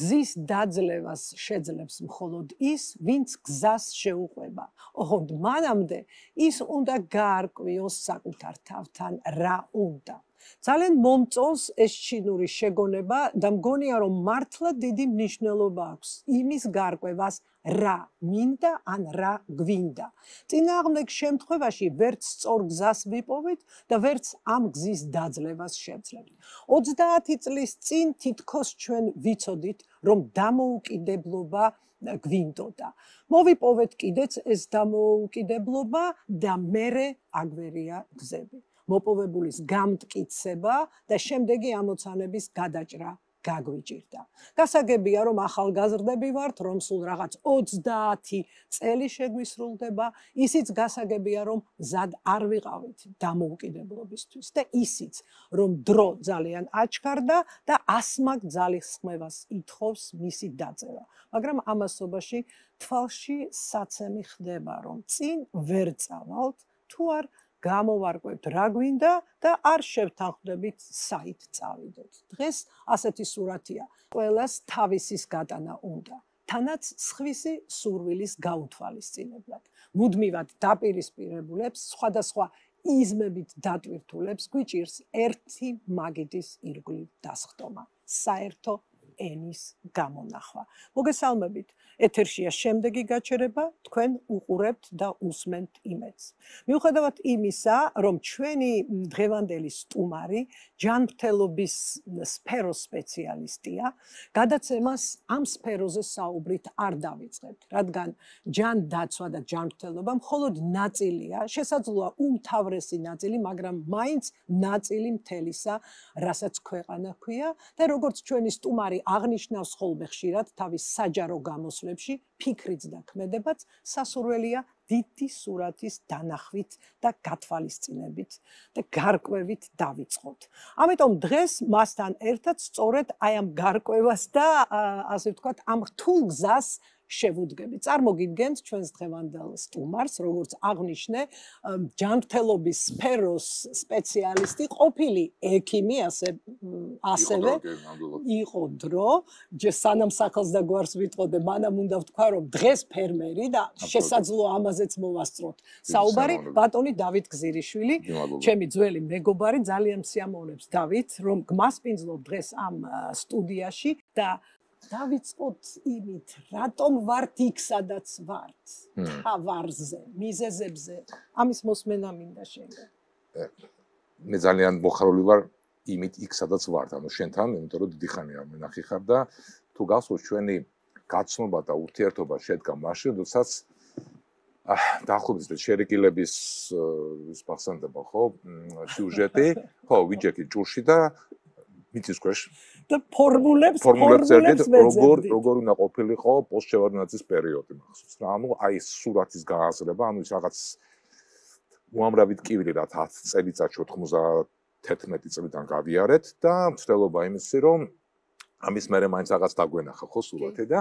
გზის დაძლევას შეძლებს მხოლოდ ის, ვინც გზას შეუყვება. ოღონდ მანამდე ის უნდა გაარკვიოს საკუთარ თავთან რა უნდა. Ძალიან მომწონს ეს ჩინური შეგონება და მგონია რომ მართლა დიდი მნიშვნელობა აქვს იმის გარკვევას რა მინდა ან რა გვინდა. წინააღმდეგ შემთხვევაში ვერც სწორ გზას ვიპოვეთ და ვერც ამ გზის დაძლევას შევძლებთ. 30 წლის წინ თითქოს ჩვენ ვიცოდით რომ დამოუკიდებლობა გვინდოდა. მოვიპოვეთ კიდეც ეს დამოუკიდებლობა და მერე აგვერია გზები. მოპოვებულის გამტკიცება და შემდეგი ამოცანების გადაჭრა გაგვიჭირდა. Გასაგებია რომ ახალგაზრდები ვართ, რომ სულ რაღაც 30 წელი შეგვისრულდება, ისიც გასაგებია რომ მზად არ ვიყავით დამოუკიდებლობისთვის და ისიც რომ დრო ძალიან აჩქარდა და ასმაკ ძალისხმევას ითხოვს მისი დაწერა. Მაგრამ ამასობაში თვალში საცემი ხდება რომ წინ ვერ წავალთ თუ არ გამოვარკვევთ რა გვინდა და არ შევთანხმდებით საით წავიდეთ. დღეს ასეთი სურათია. Ყველას თავისის გატანა უნდა. Თანაც სხვისი სურვილის გაუთვალისწინებლად. მუდმივად დაპირისპირებულებს სხვადასხვა იზმებით დატვირთულებს გვიჭირს ერთი მაგიდის ირგვლივ დასხდომა. Საერთო ენის გამონახვა. მოგესალმებით. ეთერშია შემდეგი გაჩერება, თქვენ უყურებთ და უსმენთ იმედს. მიუხედავად იმისა, რომ ჩვენი დღევანდელი სტუმარი ჯანმრთელობის სფეროს სპეციალისტია, გადაცემას ამ სფეროზე საუბრით არ დავიწყებთ, რადგან ჯანდაცვა და ჯანმრთელობა მხოლოდ ნაწილია, შესაძლოა უმთავრესი ნაწილი, მაგრამ მაინც ნაწილი მთელისა, რასაც ქვეყანა ჰქვია და როგორც ჩვენი სტუმარი აღნიშნავს ხოლმე ხშირად თავის საჯარო გამოსვლებში ფიქრიც და ქმედებაც სასურველია დიდი სურათის დანახვით და გათვალისწინებით და გარკვევით დავიწყოთ. Ამიტომ დღეს მასთან ერთად სწორედ აი ამ გარკვევას და ასე ვთქვათ ამ რთულ გზას შევუდგებით. Წარმოგიდგენთ ჩვენს დღევანდელ სტუმარს, როგორც აღნიშნე, ჯანმრთელობის სფეროს სპეციალისტი, ყოფილი ექიმი, ასევე იყო დრო, სანამ სახელს და გვარს ვიტყოდე, მანამ უნდა ვთქვა, რომ დღეს ფერმერი და შესაძლოა ამაზეც მოვასწროთ. Საუბარი ბატონი დავით გზირიშვილი, ჩემი ძველი მეგობარი, ძალიან სიამოვნებს დავით, რომ გმასპინძლობ დღეს ამ სტუდიაში და დავიწყოთ იმით, რატომ ვართ იქ, სადაც ვართ, თავარზე, მიზეზებზე, ამის მოსმენა მინდა შეგა. მე ძალიან მოხარული ვარ იმით იქ, სადაც ვართ, ანუ შენთან, იმიტომ რომ დიდი ხანი არ მენახი ხარ და თუ გახსოვს ჩვენი გაცნობა და ურთიერთობა შედგა მაშინ, როდესაც დაახლოებით შერიკილების გახსენდება, ხო, სიუჟეტი, ხო, ვიჯექი ჭურში და მიწის ქვეშ და ფორმულებს ერთად როგორ უნდა ყოფილიყო პოსტშევარდნაძის პერიოდი მახსოვს რა ანუ აი სურათის გააზრება ანუ ის რაღაც უამრავით კივილი რა 10 წელიწადში 91 წლიდან გავიარეთ და მცდელობა იმისი რომ ამის მერე მაინც რაღაც დაგვენახა ხო სურათი და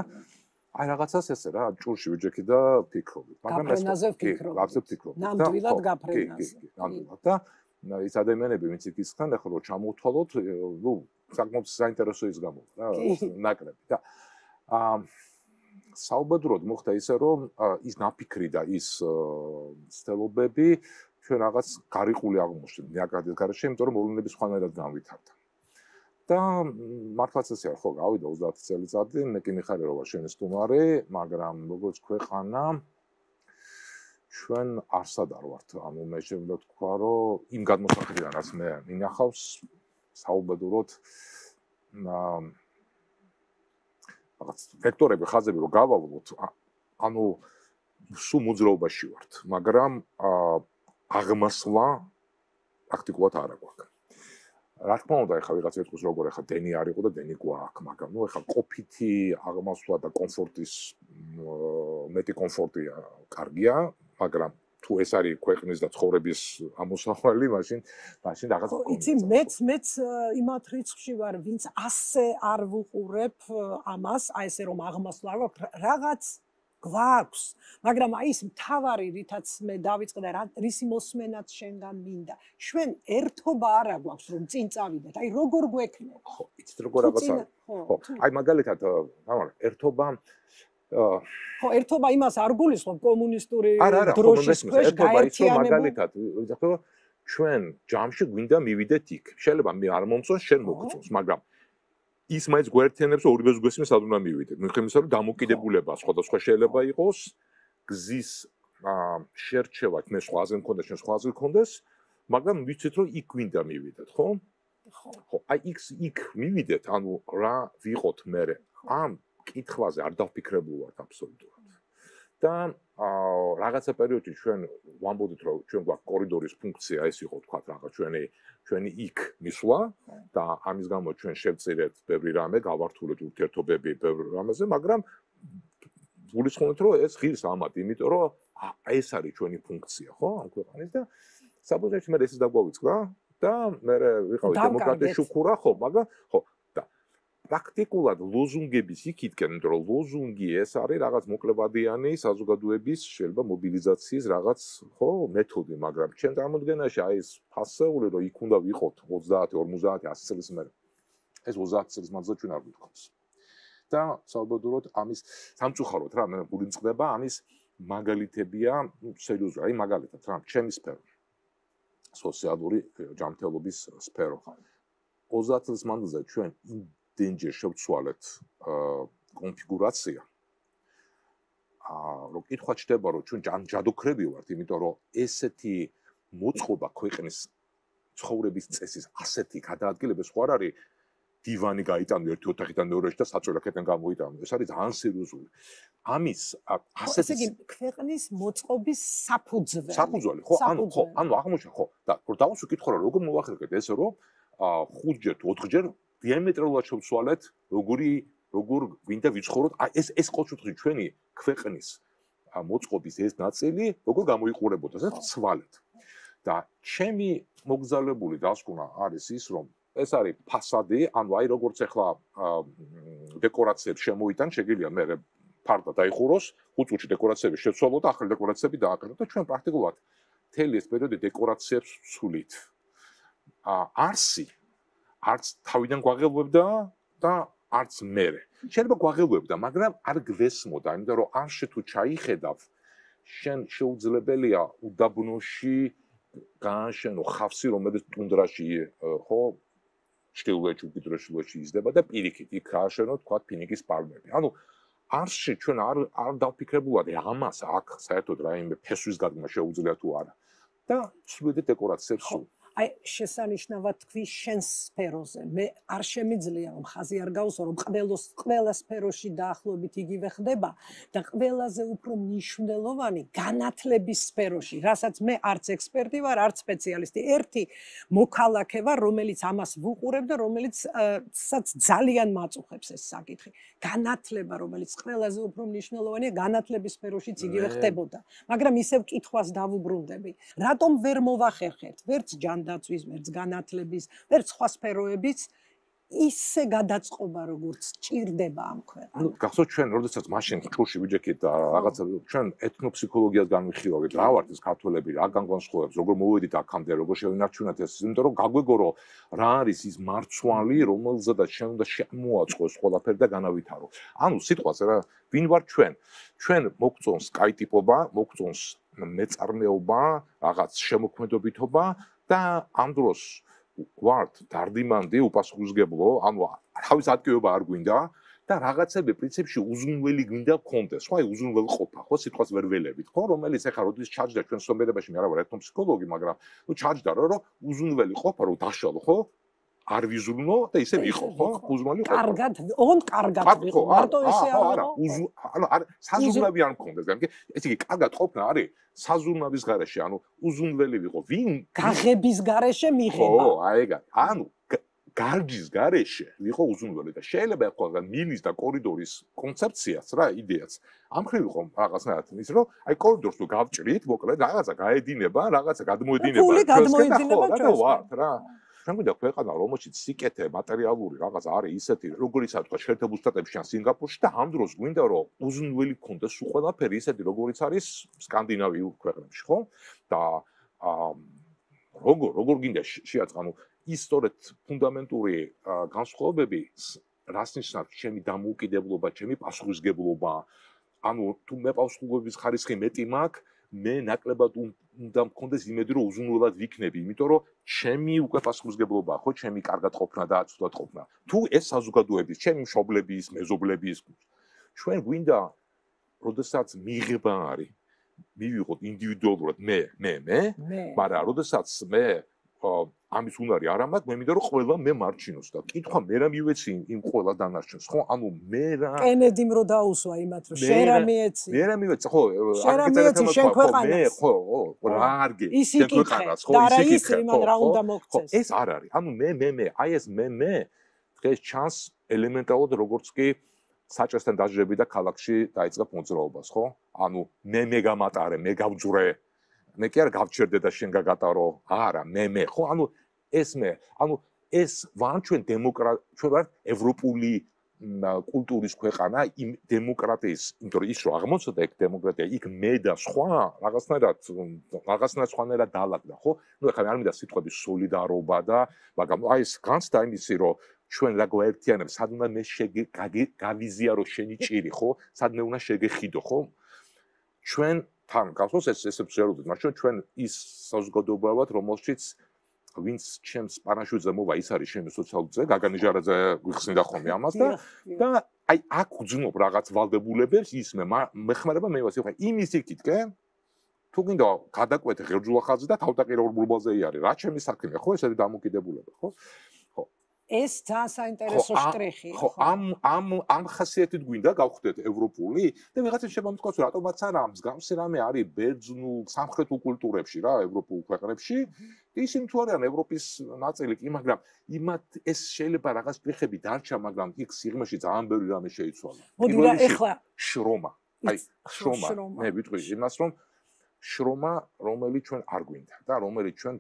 I რაღაცას ესე რა ჭურში ვიჯექი და ფიქრობ მაგრამ ეს კი ვაფშე ფიქრობ ნამდვილად გაფრენაზე ნამდვილად და ის ადამიანები ვინც ისთან ახლა რომ ჩამოვთვალოთ ნუ საკმაოდ საინტერესო ის გამოვა რა ნაკრები და საუბედუროდ მოხდა ისე რომ ის ნაფიქრი და ის ცდილობები ჩვენ რაღაც გარიყული აღმოჩნდა ნაკადის გარშემო იმიტომ რომ მოვლენები სხვანაირად განვითარდა და მართლაც ესეა ხო გავიდა 30 წელიწადი მე კი მიხარ რომ ვარ შენი სტუმარი მაგრამ როგორც ქვეყანა ჩვენ არსად არ ვართ. Ანუ მე შემიძლია თქვა, რომ იმ გადმოსახედიდან რაც მე მინახავს, საუბედუროდ რაღაც ვექტორები, ხაზები რო გავავლოთ, ანუ სულ მოძრაობაში ვართ, მაგრამ აღმასვლა პრაქტიკულად არ გვაქვს. Რა თქმა უნდა, ეხლა ვიღაც ეთქვის როგორ ეხლა დენი არ იყო და დენი გვაქვს, მაგრამ ნუ ეხლა ყოფითი აღმასვლა და კომფორტის მეტი კომფორტი კარგია, მაგრამ თუ ეს არის ქვეყნის და ცხოვრების ამოსავალი, მაშინ რაღაც იცი მეც იმათ რიცხვში ვარ, ვინც ასე არ ვუყურებ ამას, აი ესე რომ აღმასვლა არ გვაქვს, რაღაც გვაქვს, მაგრამ აი ეს მთავარი, რითაც მე დავიწყდა, რისი მოსმენაც შენგან მინდა. Ჩვენ ერთობა არა გვაქვს, რომ წინ წავიდეთ. Აი როგორ გვექნება? ხო, იცით როგორ რაღაცაა. ხო, აი მაგალითად, ერთობა ხო, ერთობა იმას არ გულისხმობ კომუნისტური დროშის ქვეშ გაერთიანება. Ჩვენ ჯამში გვინდა მივიდეთ იქ. Შეიძლება მე არ მომწონს, შენ მოგწონს, მაგრამ ის მაინც გვერდთენებს ორივეს გვესმის ად უნდა მივიდეთ. მიხემისა რომ დამოკიდებულება სხვადასხვა შეიძლება იყოს გზის შერჩევა, მე სხვაზე მქონდეს, შენ სხვაზე გქონდეს, მაგრამ ვიცით რომ იქ გვინდა მივიდეთ, ხო? ხო, აი იქ მივიდეთ, ანუ რა ვიყოთ მერე. ამ კითხვაზე არ დავფიქრებული ვარ აბსოლუტურად. და რაღაცა პერიოდში ჩვენ ვამბობთ რომ ჩვენ გვაქვს კორიდორის ფუნქცია ეს იყო თქვა რაღაც ჩვენი იქ მისვლა და ამის გამო ჩვენ შევწირეთ ბევრი რამე გავართულეთ ურთიერთობები ბევრი რამეზე მაგრამ გულისხმობთ რომ ეს ღირს ამათ იმიტომ რომ ეს არის ჩვენი ფუნქცია ხო ამ ქვეყანის და საბოლოოში მე ესეც დაგვავიწყდა და მე ვიყავი დემოკრატი შუქურა ხო მაგრამ ხო პრაქტიკულად ლოზუნგების იქითკენ, რომ ლოზუნგი ეს არის რაღაც მოკლებადიანი საზოგადოების, შეიძლება მობილიზაციის რაღაც, ხო, მეთოდი, მაგრამ ჩემ წარმოდგენაში აი ეს ფასეული, რომ იქ უნდა ვიყოთ 30, 50, 100 წლის მერე. ეს 30 წლის მანძილზე ჩვენ არ გვითხავს. და საუბარობთ ამის სამწუხაროდ რა, მე გულიმწყდება ამის მაგალითებია, სერიოზული, აი მაგალითად რა, ჩემი სფერო. სოციალური ჯანმრთელობის სფერო. 30 წლის მანძილზე ჩვენ დენჯერ შევცვალეთ კონფიგურაცია. რომ კითხვა ჩდება, რომ ჩვენ ჯადოქრები ვართ, იმიტომ რომ ესეთი მოწყობა ქვეყნის ცხოვრების წესის ასეთი გადაადგილება სხვა არ არის დივანი გაიტანო ერთი ოთახიდან მეორეში და საწოლაკიდან გამოიტანო. ეს არის ძალიან სერიოზული. ამის ასეთი ქვეყნის მოწყობის საფუძველი. საფუძველი, ხო, ანუ აღმოჩნდა, ხო. და დავასვი კითხვა რა, როგორ მოვახერხეთ ეს, რომ 5ჯერ, 4ჯერ დიამეტრულად შევცვალეთ, როგორ გვინდა ვიცხოვროთ, ეს ყოველთვის ჩვენი ქვეყნის მოწყობის ეს ნაწილი, როგორ გამოიყურებოდა, ეს ცვალეთ. და ჩემი მოგზაურებული დასკვნა არის ის, რომ ეს არის ფასადი, ანუ აი როგორც ახლა დეკორაციებს შემოიტან, შეგიძლია მე ფარდა დაიხუროს, უწუჩი დეკორაციები შეცვალოთ, ახალი დეკორაციები დააყენოთ და ჩვენ პრაქტიკულად მთელი ეს პერიოდი დეკორაციებს ვცვლით. არსი არც თავიდან გვაღელვებდა და არც მერე. შეიძლება გვაღელვებდა, მაგრამ არ გვესმოდა, იმიტომ რომ არში თუ ჩაიხედავ, შენ შეუძლებელია უდაბნოში გააშენო ხავსი, რომელიც ტუნდრაში, ხო, ჩრდილოეთ უკიდურესობაში იზრდება და პირიქით იქ გააშენო თქვა ფინიკის პალმები. ანუ არში ჩვენ არ დავფიქრებულვართ, ამას აქ საერთოდ რაიმე ფესვის გაგმა შეუძლია თუ არა. და ვცვლიდეთ დეკორაციებს სულ. აი შესანიშნავად თქვი შენს სფეროზე. მე არ შემიძლია რომ ხაზი არ გავუსვა, რომ ყველა სფეროში დაახლოებით იგივე ხდება და ყველაზე უფრო მნიშვნელოვანი განათლების სფეროში, რასაც მე არც ექსპერტი ვარ, არც სპეციალისტი. ერთი მოქალაქე ვარ, რომელიც ამას ვუყურებ და რომელიცაც ძალიან მაწუხებს ეს საკითხი. განათლება, რომელიც ყველაზე უფრო მნიშვნელოვანია, განათლების სფეროშიც იგივე ხდებოდა. მაგრამ ისევ კითხვას დავუბრუნდები. რატომ ვერ მოვახერხეთ? ვერც ჯანდაცვის ვერც განათლების, ვერც სხვა სფეროებიც ისე გადაწყობა როგორც ჭირდება ამ ქვეყანაში. გახსოვთ ჩვენ როდესაც მაშინ ჭურში ვიჯექით და რაღაცა ჩვენ ეთნოფსიქოლოგიას განვიხილავთ, რა ვართ ეს ქართველები, რა განგვანსხვავებს, როგორ მოვედით აქამდე, როგორ შევინარჩუნოთ ეს, იმიტომ რომ გაგვეგო რომ რა არის ის მარცვალი, რომელზედაც შენ უნდა შემოაწყო ეს ყველაფერი და განავითარო. ანუ სიტყვაზე რა, ვინ ვარ ჩვენ? ჩვენ მოგწონს კაიტიპობა, მოგწონს მეწარმეობა, რაღაც შემოქმედებითობა და ამ დროს ვართ დარდიმანდი უპასუხისგებლო, ანუ თავის ადგილობა არ გვინდა და რაღაცები პრინციპში უზრუნველი გვინდა გქონდეს, ხო, აი უზრუნველყოფა, ხო, სიტყვას ვერ ველებით, ხო, რომელიც ეხლა როდის ჩაჯდა ჩვენ სომერებაში, მე არ ვარ ეთნოფსიქოლოგი, მაგრამ ნუ ჩაჯდა რომ უზრუნველი ყოფა, რომ დაშალო, ხო? არ ვიზრუნო და ისე ვიყო, ხო? უზრუნველი ყოფა. კარგად, კარგად ვიყო. მარტო ესე არა, ანუ საზრუნავი არ მქონდეს, გამიგე? ესე იგი, კარგად ყოფნა არის საზრუნავის გარეშე, ანუ უზრუნველი ვიყო. ვინ გაღების გარეშე მიღება. ხო, აი ეგ. ანუ გარჯის გარეშე ვიყო უზრუნველი და შეიძლება ეხლა მილის და კორიდორის კონცეფციას რა, იდეაც. ამხრივ იყო რაღაცნაირად ის, რომ აი კორიდორს თუ გავჭრით, მოკლედ რაღაცა გაედინება, რაღაცა გადმოედინება. ფული გადმოედინება, რა. ჩვენ გვიდა ქვეყანა რომელშიც სიკეთე მატერიალური რაღაც არის ისეთი როგორიცა თქვა შეერთებულ შტატებში ან სინგაპურში და ამ დროს გვინდა რომ უზრუნველი გქონდეს ყველაფერი ისეთი როგორიც არის სკანდინავიურ ქვეყნებში ხო და როგორ გინდა შეაწყო ის სწორედ ფუნდამენტური განსხვავებები რას ნიშნავს ჩემი დამოუკიდებლობა ჩემი პასუხისგებლობა ანუ თუ მეყავს ხუგების ხარისხი მეტი მაქვს მე ნაკლებად უნდა მქონდეს იმედი რომ უზრუნველად ვიქნები, იმიტომ რომ ჩემი უკვე პასუხისგებლობა ხო, ჩემი კარგად ყოფნა და ცუდად ყოფნა. Თუ ეს საზოგადოების, ჩემი მშობლების, მეზობლების ჩვენ გვინდა როდესაც მიღება არის, მივიღოთ ინდივიდუალურად მე, მაგრამ როდესაც მე ამის უნარი არ მაქვს, მე მინდა რომ ყველა მე მარჩინოს და კითხვა მე რა მივეცი იმ ყველა დანარჩენს, ხო? ანუ მე რა კენედიმ რო დაუსვა იმათ რომ შენ რა მეეცი. მე რა მივეცი, ხო? არ გეწერეთ შენ ქვეყანას. ხო, რა არ გე. შენ ქვეყანას, ხო, ისე ხო. ეს არ არის. ანუ მე, აი ეს მე დღეს ჩანს ელემენტარულად როგორც კი საჭესთან დაჟრები და ქალაქში დაიწყებ მოძრაობას, ხო? ანუ მე გამატარე, მე გავჯურე მე კი არ გავჩერდე და შენ გაგატარო არა მე ხო ანუ ეს ვარ ჩვენ ჩვენ ვარ ევროპული კულტურის ქვეყანა იმ დემოკრატიის იმიტომ ის რომ აღმოცენდა ეგ დემოკრატია იქ მე და სხვა რაღაცნაირად დაალაგდა ხო ნუ ახლა არ მინდა სიტყვების სოლიდარობა და მაგრამ აი ეს განცდა იმისი რომ ჩვენ რა გვაერთიანებს სად უნდა მე გავიზიარო შენი ჭირი ხო სად მე უნდა შეგეხიდო ხო ჩვენ თან გასოს ეს აბსოლუტურად, მაგრამ ჩვენ ის საზოგადოებრივად რომელშიც ვინც ჩემს პარაშუტზე მოვა ის არის ჩემი სოციალური ძე, გაგანიჟარაძე გვიხსნიდა ხოლმე ამას და აი აქ უძნობ რაღაც ვალდებულებებს ის მეხმარება მე ვასი ხო იმის იქითკე თუ გინდა გადაკვეთე ღერძულახაზე და თავდაყირებულ ბურბალზე იარი რა ჩემი საქმეა ხო ესეთი დამოკიდებულება ხო ეს ძალიან საინტერესო შტრიხი ხო ამ ხასიათით გვინდა გავხდეთ ევროპული და ვიღაცებს შემომთქვათ რატომაც არა მსგავსი რამე არის ბერძნულ სამხრეთულ კულტურებში რა ევროპულ ქვეყნებში ისინი თუ არიან ევროპის ნაწილი კი მაგრამ იმათ ეს შეიძლება რაღაც ფეხები დარჩა მაგრამ იქ სიღრმეში ძალიან ბევრი რამე შეიცვალა მოდი რა ეხლა შრომა მე ვიტყვი იმას რომ შრომა რომელიც ჩვენ არ გვინდა და რომელიც ჩვენ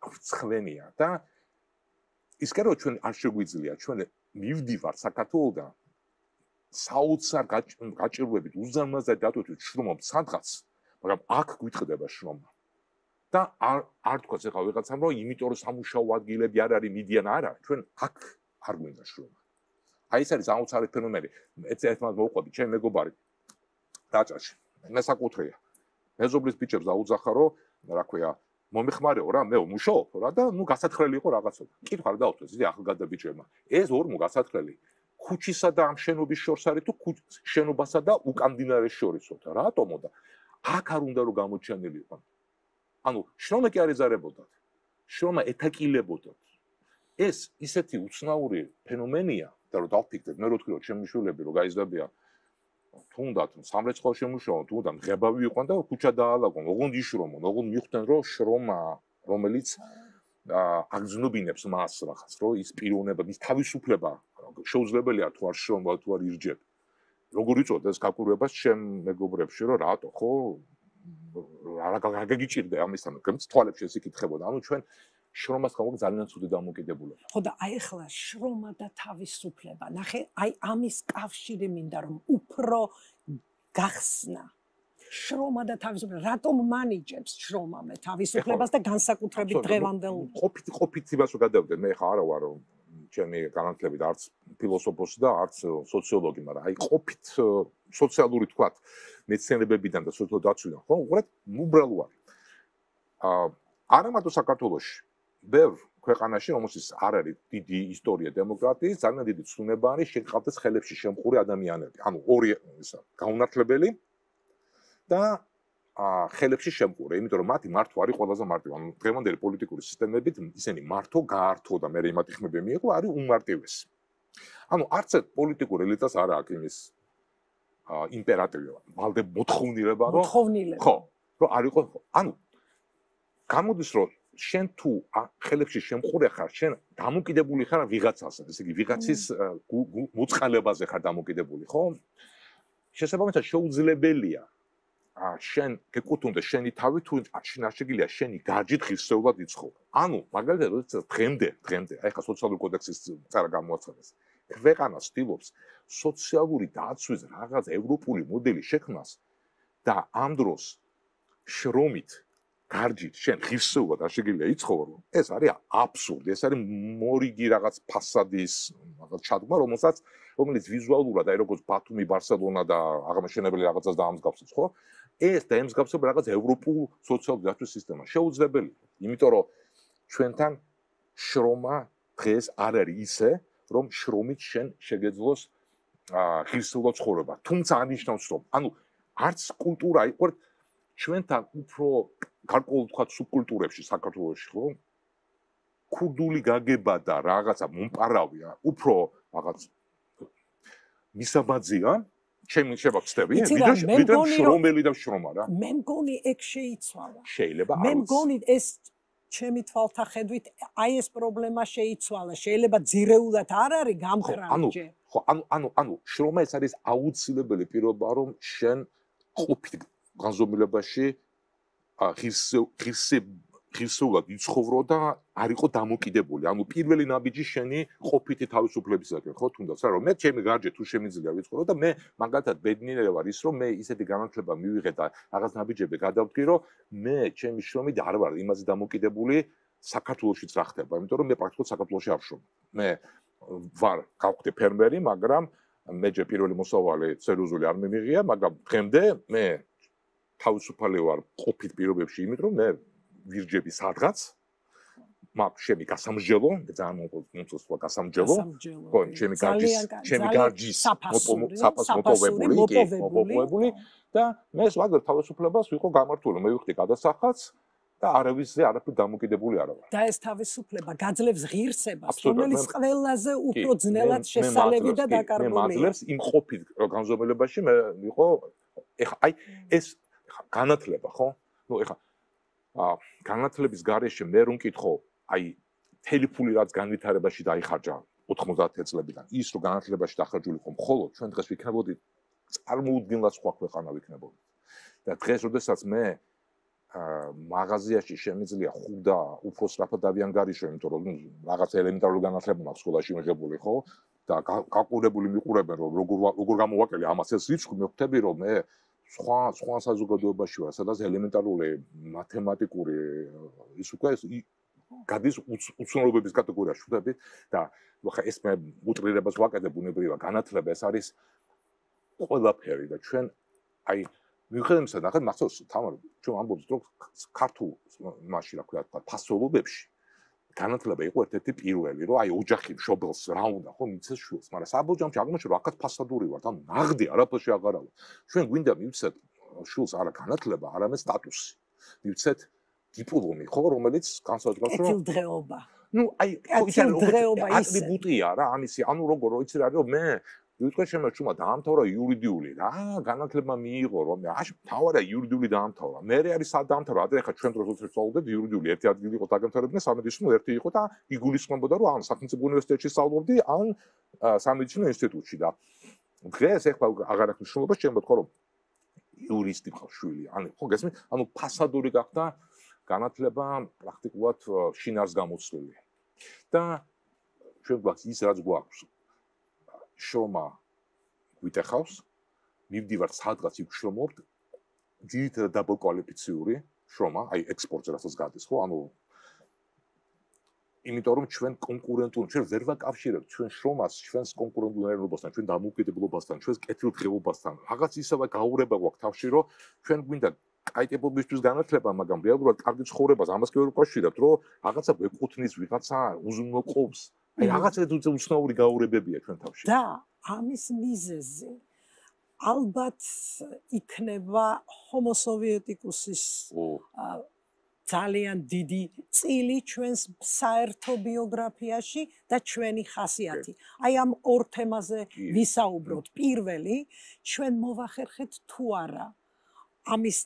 გვეცხვენია და ის კი რომ ჩვენ არ შეგვიძლია ჩვენ მივდივართ საქართველოდან საოცარ გაჭირვებით უზარმაზარ დათვით შრომობ სადღაც მაგრამ აქ გვიტყდება შრომა და არ თქვა ეხლა ვიღაცამ რომ იმიტომ რომ სამუშაო ადგილები არ არის მიდიან არა ჩვენ აქ არ გვინდა შრომა აი ეს არის აუცილებელი ფენომენი ერთმანეთს მოვყვები ჩემი მეგობარი დაჭაში მე საკუთრია მეზობლის ბიჭებს აუძახა რომ რა ქვია მომეხმარეო რა მე მუშაობ რა და ნუ გასათხრელი იყო რაღაცა. კითხვა რა დავთვალე ზი ახალგაზრდა ბიჭებმა. ეს ორმო გასათხრელი ქუჩისა და ამ შენობის შორს არის თუ შენობასა და უკანდინარეს შორისოა. რატომო და აქ არ უნდა რომ გამოჩენილი იყო. ანუ შრომა კი არ ეზარებოდათ. შრომა ეთაკილებოდათ. ეს ისეთი უცნაური ფენომენია და რომ დავფიქრდეთ მე როთქილო ჩემი შულები რომ გაიზრდებიან თუნდაც სამრეცხაო შემუშავონ, თუნდაც ღება ვიყვან და ქუჩა დაალაგონ, ოღონ იშრომონ, ოღონ მიხვდნენ რომ შრომა, რომელიც აგზნობინებს მას რაღაც, რომ ის პიროვნება, ის თავისუფლება შეუძლებელია თუ არ შრომა, თუ არ ირჯებ. როგორ იწოდეთ ეს გაკურვებას ჩემ მეგობრებში, რომ რატო ხო რა გაგიჭირდა ამისთან, თუმცა თვალებში ეს იკითხებოდა. ანუ ჩვენ შრომას გამოგვი ძალიან ცუდი დამოკიდებულება. ხო და აი ახლა შრომა და თავისუფლება. ნახე, აი ამის კავშირი მინდა რომ უფრო გახსნა. შრომა და თავისუფლება. რატომ მანიჯებს შრომა მე თავისუფლებას და განსაკუთრებით დღევანდელ ყოფით იმას რომ გადავდეთ. მე ხა არა ვარ ჩემი განათლებით არც ფილოსოფოსი და არც სოციოლოგი, მაგრამ აი ყოფით სოციალური თქვა მეცნიერებებიდან და სოციოლოგ დაცვიდან ხო უბრალოდ უბრალო არის. არა მარტო საქართველოში ბევრ ქვეყანაში, რომელშიც არ არის დიდი ისტორია დემოკრატიის, ძალიან დიდი ცნება არის შეგყავდეს ხელებში შემყური ადამიანები. ანუ ორი ისა გაუნათლებელი და ხელებში შემყური, იმიტომ რომ მათი მართვა არის ყველაზე მარტივი. ანუ დღევანდელი პოლიტიკური სისტემებით ისინი მართო გაართო და მე იმათ ხმები მიიღო, არის უმარტივესი. ანუ არც ერთ პოლიტიკურ ელიტას არ აქვს იმის იმპერატივი ვალდება მოთხოვნილება, რომ მოთხოვნილება. ხო, რომ არ იყოს, ანუ გამოდის რომ შენ თუ ხელებში შემყურე ხარ, შენ დამოკიდებული ხარ ვიღაცაზე, ესე იგი ვიღაცის მოწყალებაზე ხარ დამოკიდებული, ხო? შესაბამისად შეუძლებელია შენ გეკუთვნება შენი თავი თუ შინაშეგილია შენი გარჯით ღირსეულად იცხოვრა. Ანუ მაგალითად როდესაც დღემდე აი ხა სოციალური კოდექსის წარა გამოაცხადეს. Ქვეყანა ცდილობს სოციალური დაცვის რაღაც ევროპული მოდელის შექმნას და ამ დროს შრომით გარჯით შენ ღირსეულად არ შეგიძლია იცხოვრო. ეს არის აბსურდი, ეს არის მორიგი რაღაც ფასადის რაღაც ჩადგმა, რომელიც ვიზუალურად აი როგორც ბათუმი, ბარსელონა და აღმაშენებელი რაღაცას დაამსგავსებს, ხო? Ეს დაემსგავსებს რაღაც ევროპულ სოციალურ დაცვის სისტემას. შეუძლებელი, იმიტომ რომ ჩვენთან შრომა დღეს არ არის ისე, რომ შრომით შენ შეგეძლოს ღირსეულად ცხოვრება. Თუმცა აღნიშნავს რომ, ანუ არც კულტურა იყო ჩვენთან უფრო გარკვეულ თქვა სუბკულტურებში საქართველოში, ხო? ქურდული გაგება და რაღაცა მომპარავია, უფრო რაღაც მისაბაძია ჩემი შევახსნები ვიდრე შრომელი და შრომა რა მე მგონი ეგ შეიცვალა შეიძლება მე მგონი ეს ჩემი თვალთახედვით აი ეს პრობლემა შეიცვალა შეიძლება ძირეულად არ არის გამხრალი ხო ანუ შრომა ეს არის აუცილებელი პირობა რომ შენ ყოფილიყო განზომილებაში ღირსეულად იცხოვრო და არ იყო დამოკიდებული. Ანუ პირველი ნაბიჯი შენი ყოფითი თავისუფლებისაკენ, ხო, თუნდაც რა, რომ მე ჩემი გარჯე თუ შემიძლია ვიცხოვრო და მე მაგალითად ბედნიერი ვარ ის, რომ მე ისეთი განათლება მივიღე და რაღაც ნაბიჯები გადავდგირო, მე ჩემი შრომით არ ვარ იმაზე დამოკიდებული, საქართველოშიც რა ხდება, იმიტომ რომ მე პრაქტიკულად საქართველოში არ ვშრომ. მე ვარ გავხდე ფერმერი, მაგრამ მეჯერ პირველი მოსავალი სერიოზული არ მივიღია, მაგრამ დღემდე მე თავისუფალი ვარ ყოფით პირობებში, იმიტომ რომ მე ვირჯები სადღაც მაგ შემი გასამჯელო ძალიან მომწონს გასამჯელო ხო ჩემი გარჯის მოპოვებული და მე ვაძლევ თავისუფლებას ვიყო გამართული მე ვიხდი გადასახადს და არავისზე არაფერ დამოკიდებული არ ვარ და ეს თავისუფლება გაძლევს ღირსებას რომელიც ყველაზე უფრო ძნელად შესაძლებელი და დაკარგულია მე მაძლევს იმ ყოფით განზომილებაში მე ვიყო ეხა აი ეს განათლება ხო ნუ ეხა განათლების გარეშე მე რომ მკითხო, აი თელი ფული რაც განვითარებაში დაიხარჯა 90 წლებიდან, ის რომ განათლებაში დახარჯულიყო მხოლოდ, ჩვენ დღეს ვიქნებოდით წარმოუდგენლად სხვა ქვეყანა ვიქნებოდით. და დღეს როდესაც მე მაღაზიაში შემიძლია 5 და უფრო სწრაფად დავიანგარიშო, იმიტომ რომ რაღაც ელემენტარული განათლება მაქვს სკოლაში მიღებული, ხო? და გაკურებული მიყურებენ რომ როგორ გამოვაკელე ამას ეს რიცხვი მე ხვდები რომ მე სხვა საზოგადოებაში ვარ, სადაც ელემენტარული მათემატიკური ის უკვე გადის უცნობების კატეგორიაში ვხვდებით და ხა ეს მე უტრირებას ვაკეთებ ბუნებრივად, განათლება ეს არის ყველაფერი და ჩვენ აი მივხვდებით და ახლა მახსოვს თამარ, ჩვენ ამბობთ რომ ქართულ მაშინ რა ქვია თქვა ფასოლობებში განათლება იყო ერთ-ერთი პირველი, რომ აი ოჯახი მშობელს რა უნდა ხო მიცეს შვილს, მაგრამ საბოლოოში აღმოჩნდა რომ აქაც ფასადური ვართ, ანუ ნახდი არაფერი აღარ აქვს. ჩვენ გვინდა მივცეთ შვილს არა განათლება, არამედ სტატუსი. მივცეთ დიპლომი, ხო, რომელიც განსაზღვრავს რომ ეთილდღეობა. ნუ აი ეთილდღეობა ის ატრიბუტია რა, ამისი, ანუ როგორ იცი რა რომ მე ვიტყვი შემე შუმა დაამთავრა იურიდიული რა, განათლება მიიღო რომ თავარა იურიდიული დაამთავრა. მე არის სად დაამთავრა, ადრე ხა ჩვენ დროს ვწავლობდით იურიდიული, ერთი ადგილი იყო დაგამთავრებინა, სამედიცინო ერთი იყო და იგულისხმებოდა რომ ან სახელმწიფო უნივერსიტეტში სწავლობდი, ან სამედიცინო ინსტიტუტში და დღეს ეხლა აღარ აქვს მნიშვნელობა, შეიძლება თქვა რომ იურისტი მყავს შვილი, ან ხო გესმით, ანუ ფასადური გახდა განათლება პრაქტიკულად შინაარს გამოცვლილი. და ჩვენ გვაქვს ის რაც გვაქვს. შრომა გვიტეხავს, მივდივართ სადღაც ვშრომობთ, ძირითადად დაბალკვალიფიციური შრომა, აი ექსპორტზე რასაც გადის, ხო? ანუ იმიტომ რომ ჩვენ კონკურენტული, ჩვენ ვერ ვაკავშირებთ ჩვენ შრომას, ჩვენს კონკურენტულობასთან, ჩვენ დამოუკიდებლობასთან, ჩვენს კეთილდღეობასთან. რაღაც ისევ გაურება გვაქვს თავში, რომ ჩვენ გვინდა კაი ტიპობისთვის განათლება, მაგრამ რეალურად კარგი ცხოვრებას ამას კი ვერ ვაკავშირებთ, რომ რაღაცა გვეკუთვნის, ვიღაცა უზრუნველყოფს აი რაღაცა უცნაური გაურებებია ჩვენ თავში. და ამის მიზეზი ალბათ იქნება ჰომოსოვიეტიკუსის ძალიან დიდი წილი ჩვენს საერთო ბიოგრაფიაში და ჩვენი ხასიათი. აი ამ ორ თემაზე ვისაუბროთ. პირველი, ჩვენ მოვახერხეთ თუ არა ამის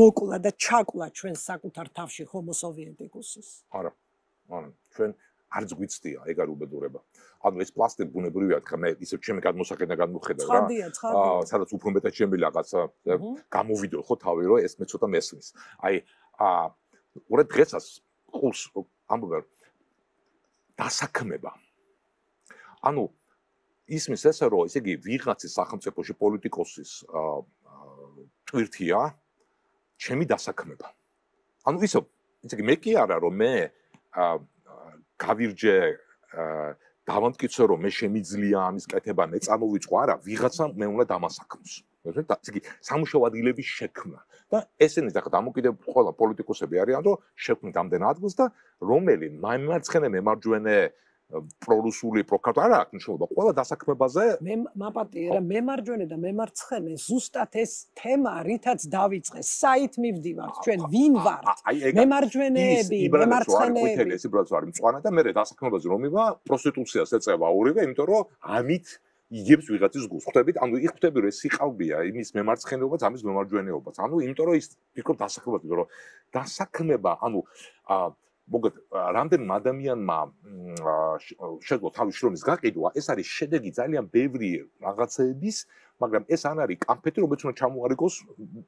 მოკლა და ჩაკლა ჩვენ საკუთარ თავში ჰომოსოვიეტიკუსის. არა. ჩვენ არ გვიცდია ეგ არ უბედურება. Ანუ ეს პლასტი ბუნებრივია თქო მე ისევ ჩემი გადმოსახედიდან გადმოხედავ რა. Სადაც უფრო მეტად შემიძლია რაღაცა გამოვიდო ხო თავი რომ ეს მე ცოტა მესმის. Აი ორეთ დღესაც ხულს ამბობ დასაქმება. Ანუ ისმის ესე რომ ესე იგი ვიღაცის სახელმწიფოში პოლიტიკოსის თვირთია ჩემი დასაქმება. Ანუ ისო ესე იგი მე კი არა რომ მე გავირჯე დავამტკიცე რომ მე შემიძლია ამის კეთება მე წამოვიწყო არა ვიღაცამ მე უნდა დამასაქმოს ესე იგი სამუშაო ადგილების შექმნა და ესენი და დამოკიდებული ყველა პოლიტიკოსები არიან რომ შექმნით ამდენ ადგილს და რომელი მემარცხენე მემარჯვენე პრორუსული პროკარტო არა აქვს შეიძლება ყველა დასაქმებაზე მე მაპატიერა მემარჯვენე და მემარცხენე ზუსტად ეს თემა რითაც დავიწყეს საით მივდივართ ჩვენ ვინ ვართ მემარჯვენეები მემარცხენეები ეს უბრალოდ არის მწვანე და მე დასაქმებაზე რომ მივა პროსტიტუციას ეწევა ორივე იმიტომ რომ ამით იგებს ვიღაცის გულს ხვდებით ანუ იქ ხვდები რომ ეს იყავია იმის მემარცხენეობაც ამის მემარჯვენეობაც ანუ იმიტომ რომ ის ფიქრობ დასაქმებაზე რომ დასაქმება ანუ მოგეთ რამდენმა ადამიანმა შეძლო თავის შრომის გაყიდვა ეს არის შედეგი ძალიან ბევრი რაღაცეების მაგრამ ეს არ არის კამფეტი რომელიც უნდა ჩამოარიგოს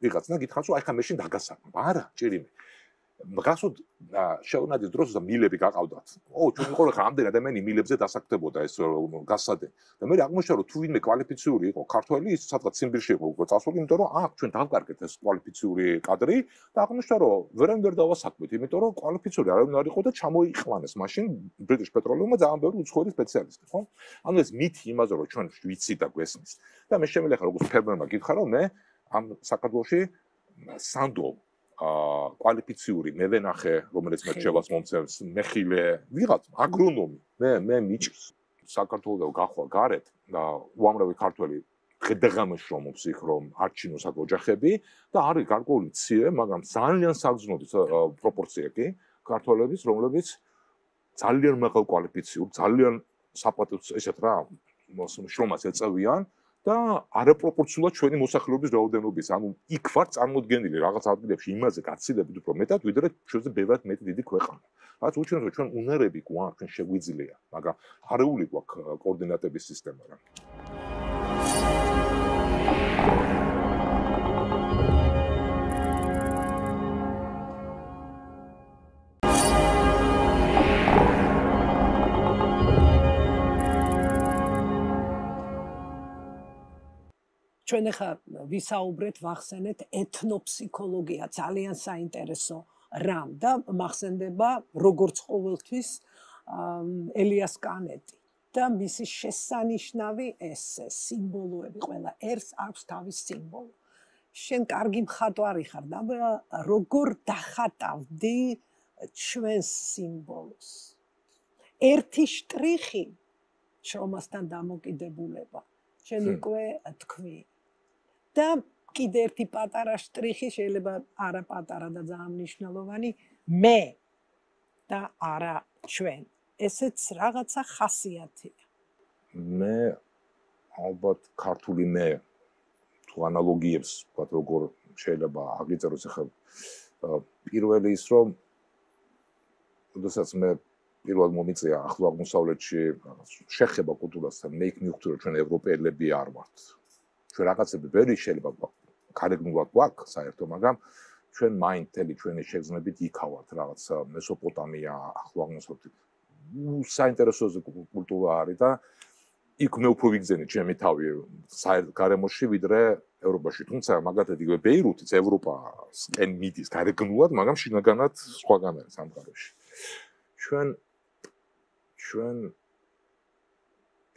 ვიღაცნა გითხავს რომ აი ხა მე შენ დაგასაკმე არა ჭირიმე მგასოდ შეუნადის დროს და მილები გაყავდათ ო ჩვენ ყოლა ხა ამდენ ადამიანი მილებზე დასაკდებოდა ეს გასადე და მე აღმოჩნდა რომ თუ ვინმე კვალიფიციური იყო ქართველი ის სადღაც სიმბირში იყო უკვე წასული იმიტომ რომ აქ ჩვენ დავკარგეთ ეს კვალიფიციური კადრი და აღმოჩნდა რომ ვერანვერ დავასაკმეთ იმიტომ რომ კვალიფიციური არავინ არ იყო და ჩამოიყვანეს მაშინ ბრიტიშ პეტროლიუმმა ძალიან ბევრი უცხოელი სპეციალისტი ხო ანუ ეს მითი იმაზე რომ ჩვენ ვიცი და გვესმის და მე შემიძლია ხა როგორც ფერმერმა გითხარ რომ მე ამ საქართველოში სანდო კვალიფიციური მე ვენახე რომელიც მე შევას მომწევს მეხილე ვიღაც აგრონომი მე მიჭს საქართველოს გახვალ გარეთ და უამრავი ქართველი დღე-დღემდე შრომობს იქ რომ არჩინოს აქ ოჯახები და არის გარკვეული ცირე მაგრამ ძალიან საგრძნობი პროპორცია კი ქართველების რომლებიც ძალიან მაღალ კვალიფიციურ ძალიან საპატიო ესეთ რა შრომას ეწევიან და არაპროპორციულად ჩვენი მოსახლეობის რაოდენობის ანუ იქ ვარ წარმოდგენილი რაღაც ადგილებში იმაზე გაცილებით უფრო მეტად ვიდრე შეიძლება ბევრად მეტი დიდი ქვეყანა რაც უჩვენებს რომ ჩვენ უნარები გვაქვს ჩვენ შეგვიძლია მაგრამ არეული გვაქვს კოორდინატების სისტემა რა ჩვენ ახლა ვისაუბრეთ ვახსენეთ ეთნოფსიქოლოგია ძალიან საინტერესო რამ და მახსენდება როგორც ყოველთვის ელიას კანეტი და მისი შესანიშნავი ესე სიმბოლოები ყველა ერთს აქვს თავის სიმბოლო შენ კარგი მხატვარი ხარ და როგორ დახატავდი ჩვენს სიმბოლოს ერთი შტრიხი შრომასთან დამოკიდებულება შენ უკვე თქვი და კიდე ერთი პატარა შტრიხი შეიძლება არა პატარა და ძალიან მნიშვნელოვანი მე და არა ჩვენ ესეც რაღაცა ხასიათია მე ალბათ ქართული მე თუ ანალოგიებს ვთქვათ როგორ შეიძლება აღიწეროს ახლა პირველი ის რომ შესაძაც მე პირველად მომიწია ახლო აღმოსავლეთში შეხება კულტურასთან მე იქ მივხვდი რომ ჩვენ ევროპელები არ ვართ ჩვენ რაღაცები ვერ შეიძლება გარეგნულად გვაქვს საერთო მაგრამ ჩვენ მაინც თელი ჩვენი შეგრძნებით იქავართ რაღაცა მესოპოტამია ახლო აღმოსავლეთი საინტერესო კულტურა არის და იქ მე უფრო ვიგზენე ჩემი თავი გარემოში ვიდრე ევროპაში თუმცა მაგალითად იგივე ბეირუთიც ევროპასკენ მიდის გარეგნულად მაგრამ შინაგანად სხვაგან არის ამ გარემოში ჩვენ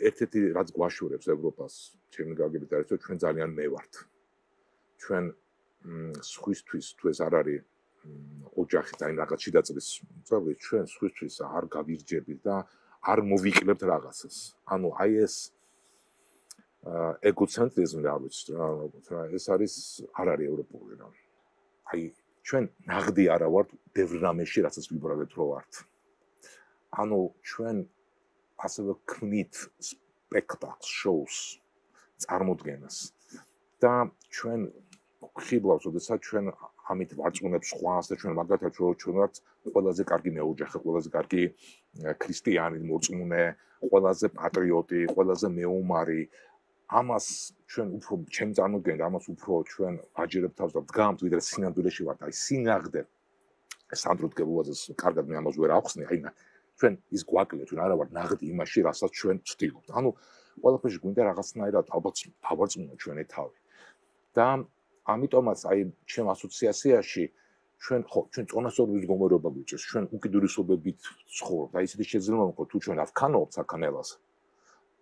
ერთ-ერთი რაც გვაშორებს ევროპას ჩემი გაგებით არის რომ ჩვენ ძალიან მე ვართ ჩვენ სხვისთვის თუ ეს არ არის ოჯახი და რაღაც შიდაწვის წევრი ჩვენ სხვისთვის არ გავირჯებით და არ მოვიკლებთ რაღაცას ანუ აი ეს ეგოცენტრიზმი არ ვიცი რა ეს არის არ არის ევროპული რა აი ჩვენ ნახდი არა ვართ ბევრ რამეში რასაც ვიბრალეთ რო ვართ ანუ ჩვენ ასევე ქმნით სპექტაკლს, შოუს, წარმოდგენას და ჩვენ ხიბლავს, შესაძაც ჩვენ ამით ვარწმუნებთ სხვას და ჩვენ მაგალითად ჩვენ ვართ ყველაზე კარგი მეოჯახე, ყველაზე კარგი ქრისტიანი მოწმუნე, ყველაზე პატრიოტი, ყველაზე მეომარი. Ამას ჩვენ უფრო ჩემ წარმოგვიდგენთ, ამას უფრო ჩვენ აჯერებთ თავს და ვდგამთ, ვიდრე სინამდვილეში ვართ. Აი სინაღდე სამდროდგებულობაზე კარგად მე ამას ვერ ავხსნი, აი ჩვენ ის გვაკლია, ჩვენ არა ვართ ნაღდი იმაში, რასაც ჩვენ ვცდილობთ. ანუ ყველაფერში გვინდა რაღაცნაირად ალბათ დავარწმუნოთ ჩვენი თავი. და ამიტომაც აი ჩემ ასოციაციაში ჩვენ ხო ჩვენ წონასწორობის გომორიობა გვიჭირს ჩვენ უკიდურესობებით ცხოვრობთ აი ისეთი შეიძლება მოვყოთ თუ ჩვენ ავქანოთ საქანელას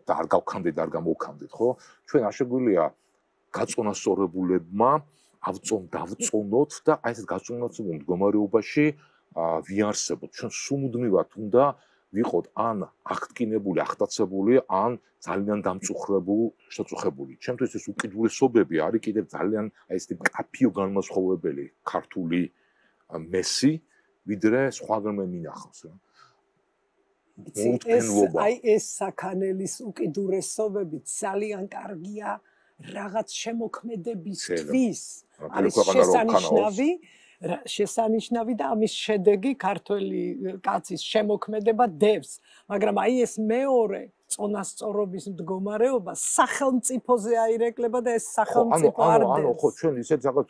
და არ გავქანდეთ და არ გამოვქანდეთ ხო ჩვენ არ შეგვიძლია გაწონასწორებულებმა დავწონოთ და აი ეს გაწონასწორებულ მდგომარეობაში ვიარსებოთ ჩვენ სუმუდმივად უნდა ვიყოთ ან აღტკინებული აღტაცებული ან ძალიან დამწუხრებული ჩემთვის ეს უკიდურესობები არის კიდევ ძალიან აი ესეთი კაფიო განმასხვავებელი ქართული Messi, vidre squadrme minaxos. Mutkenloba. Is sakanelis ukiduresovebit ძალიან კარგია რაღაც შემოქმედებისთვის. არის შესანიშნავი, და ამის შედეგი ქართველი კაცის შემოქმედება დევს, მაგრამ აი ეს მეორე წონასწორობის მდგომარეობა სახელმწიფოზე აირეკლება და ეს სახელმწიფო არ დევს. ანუ ხო ჩვენ ისეთ რაღაც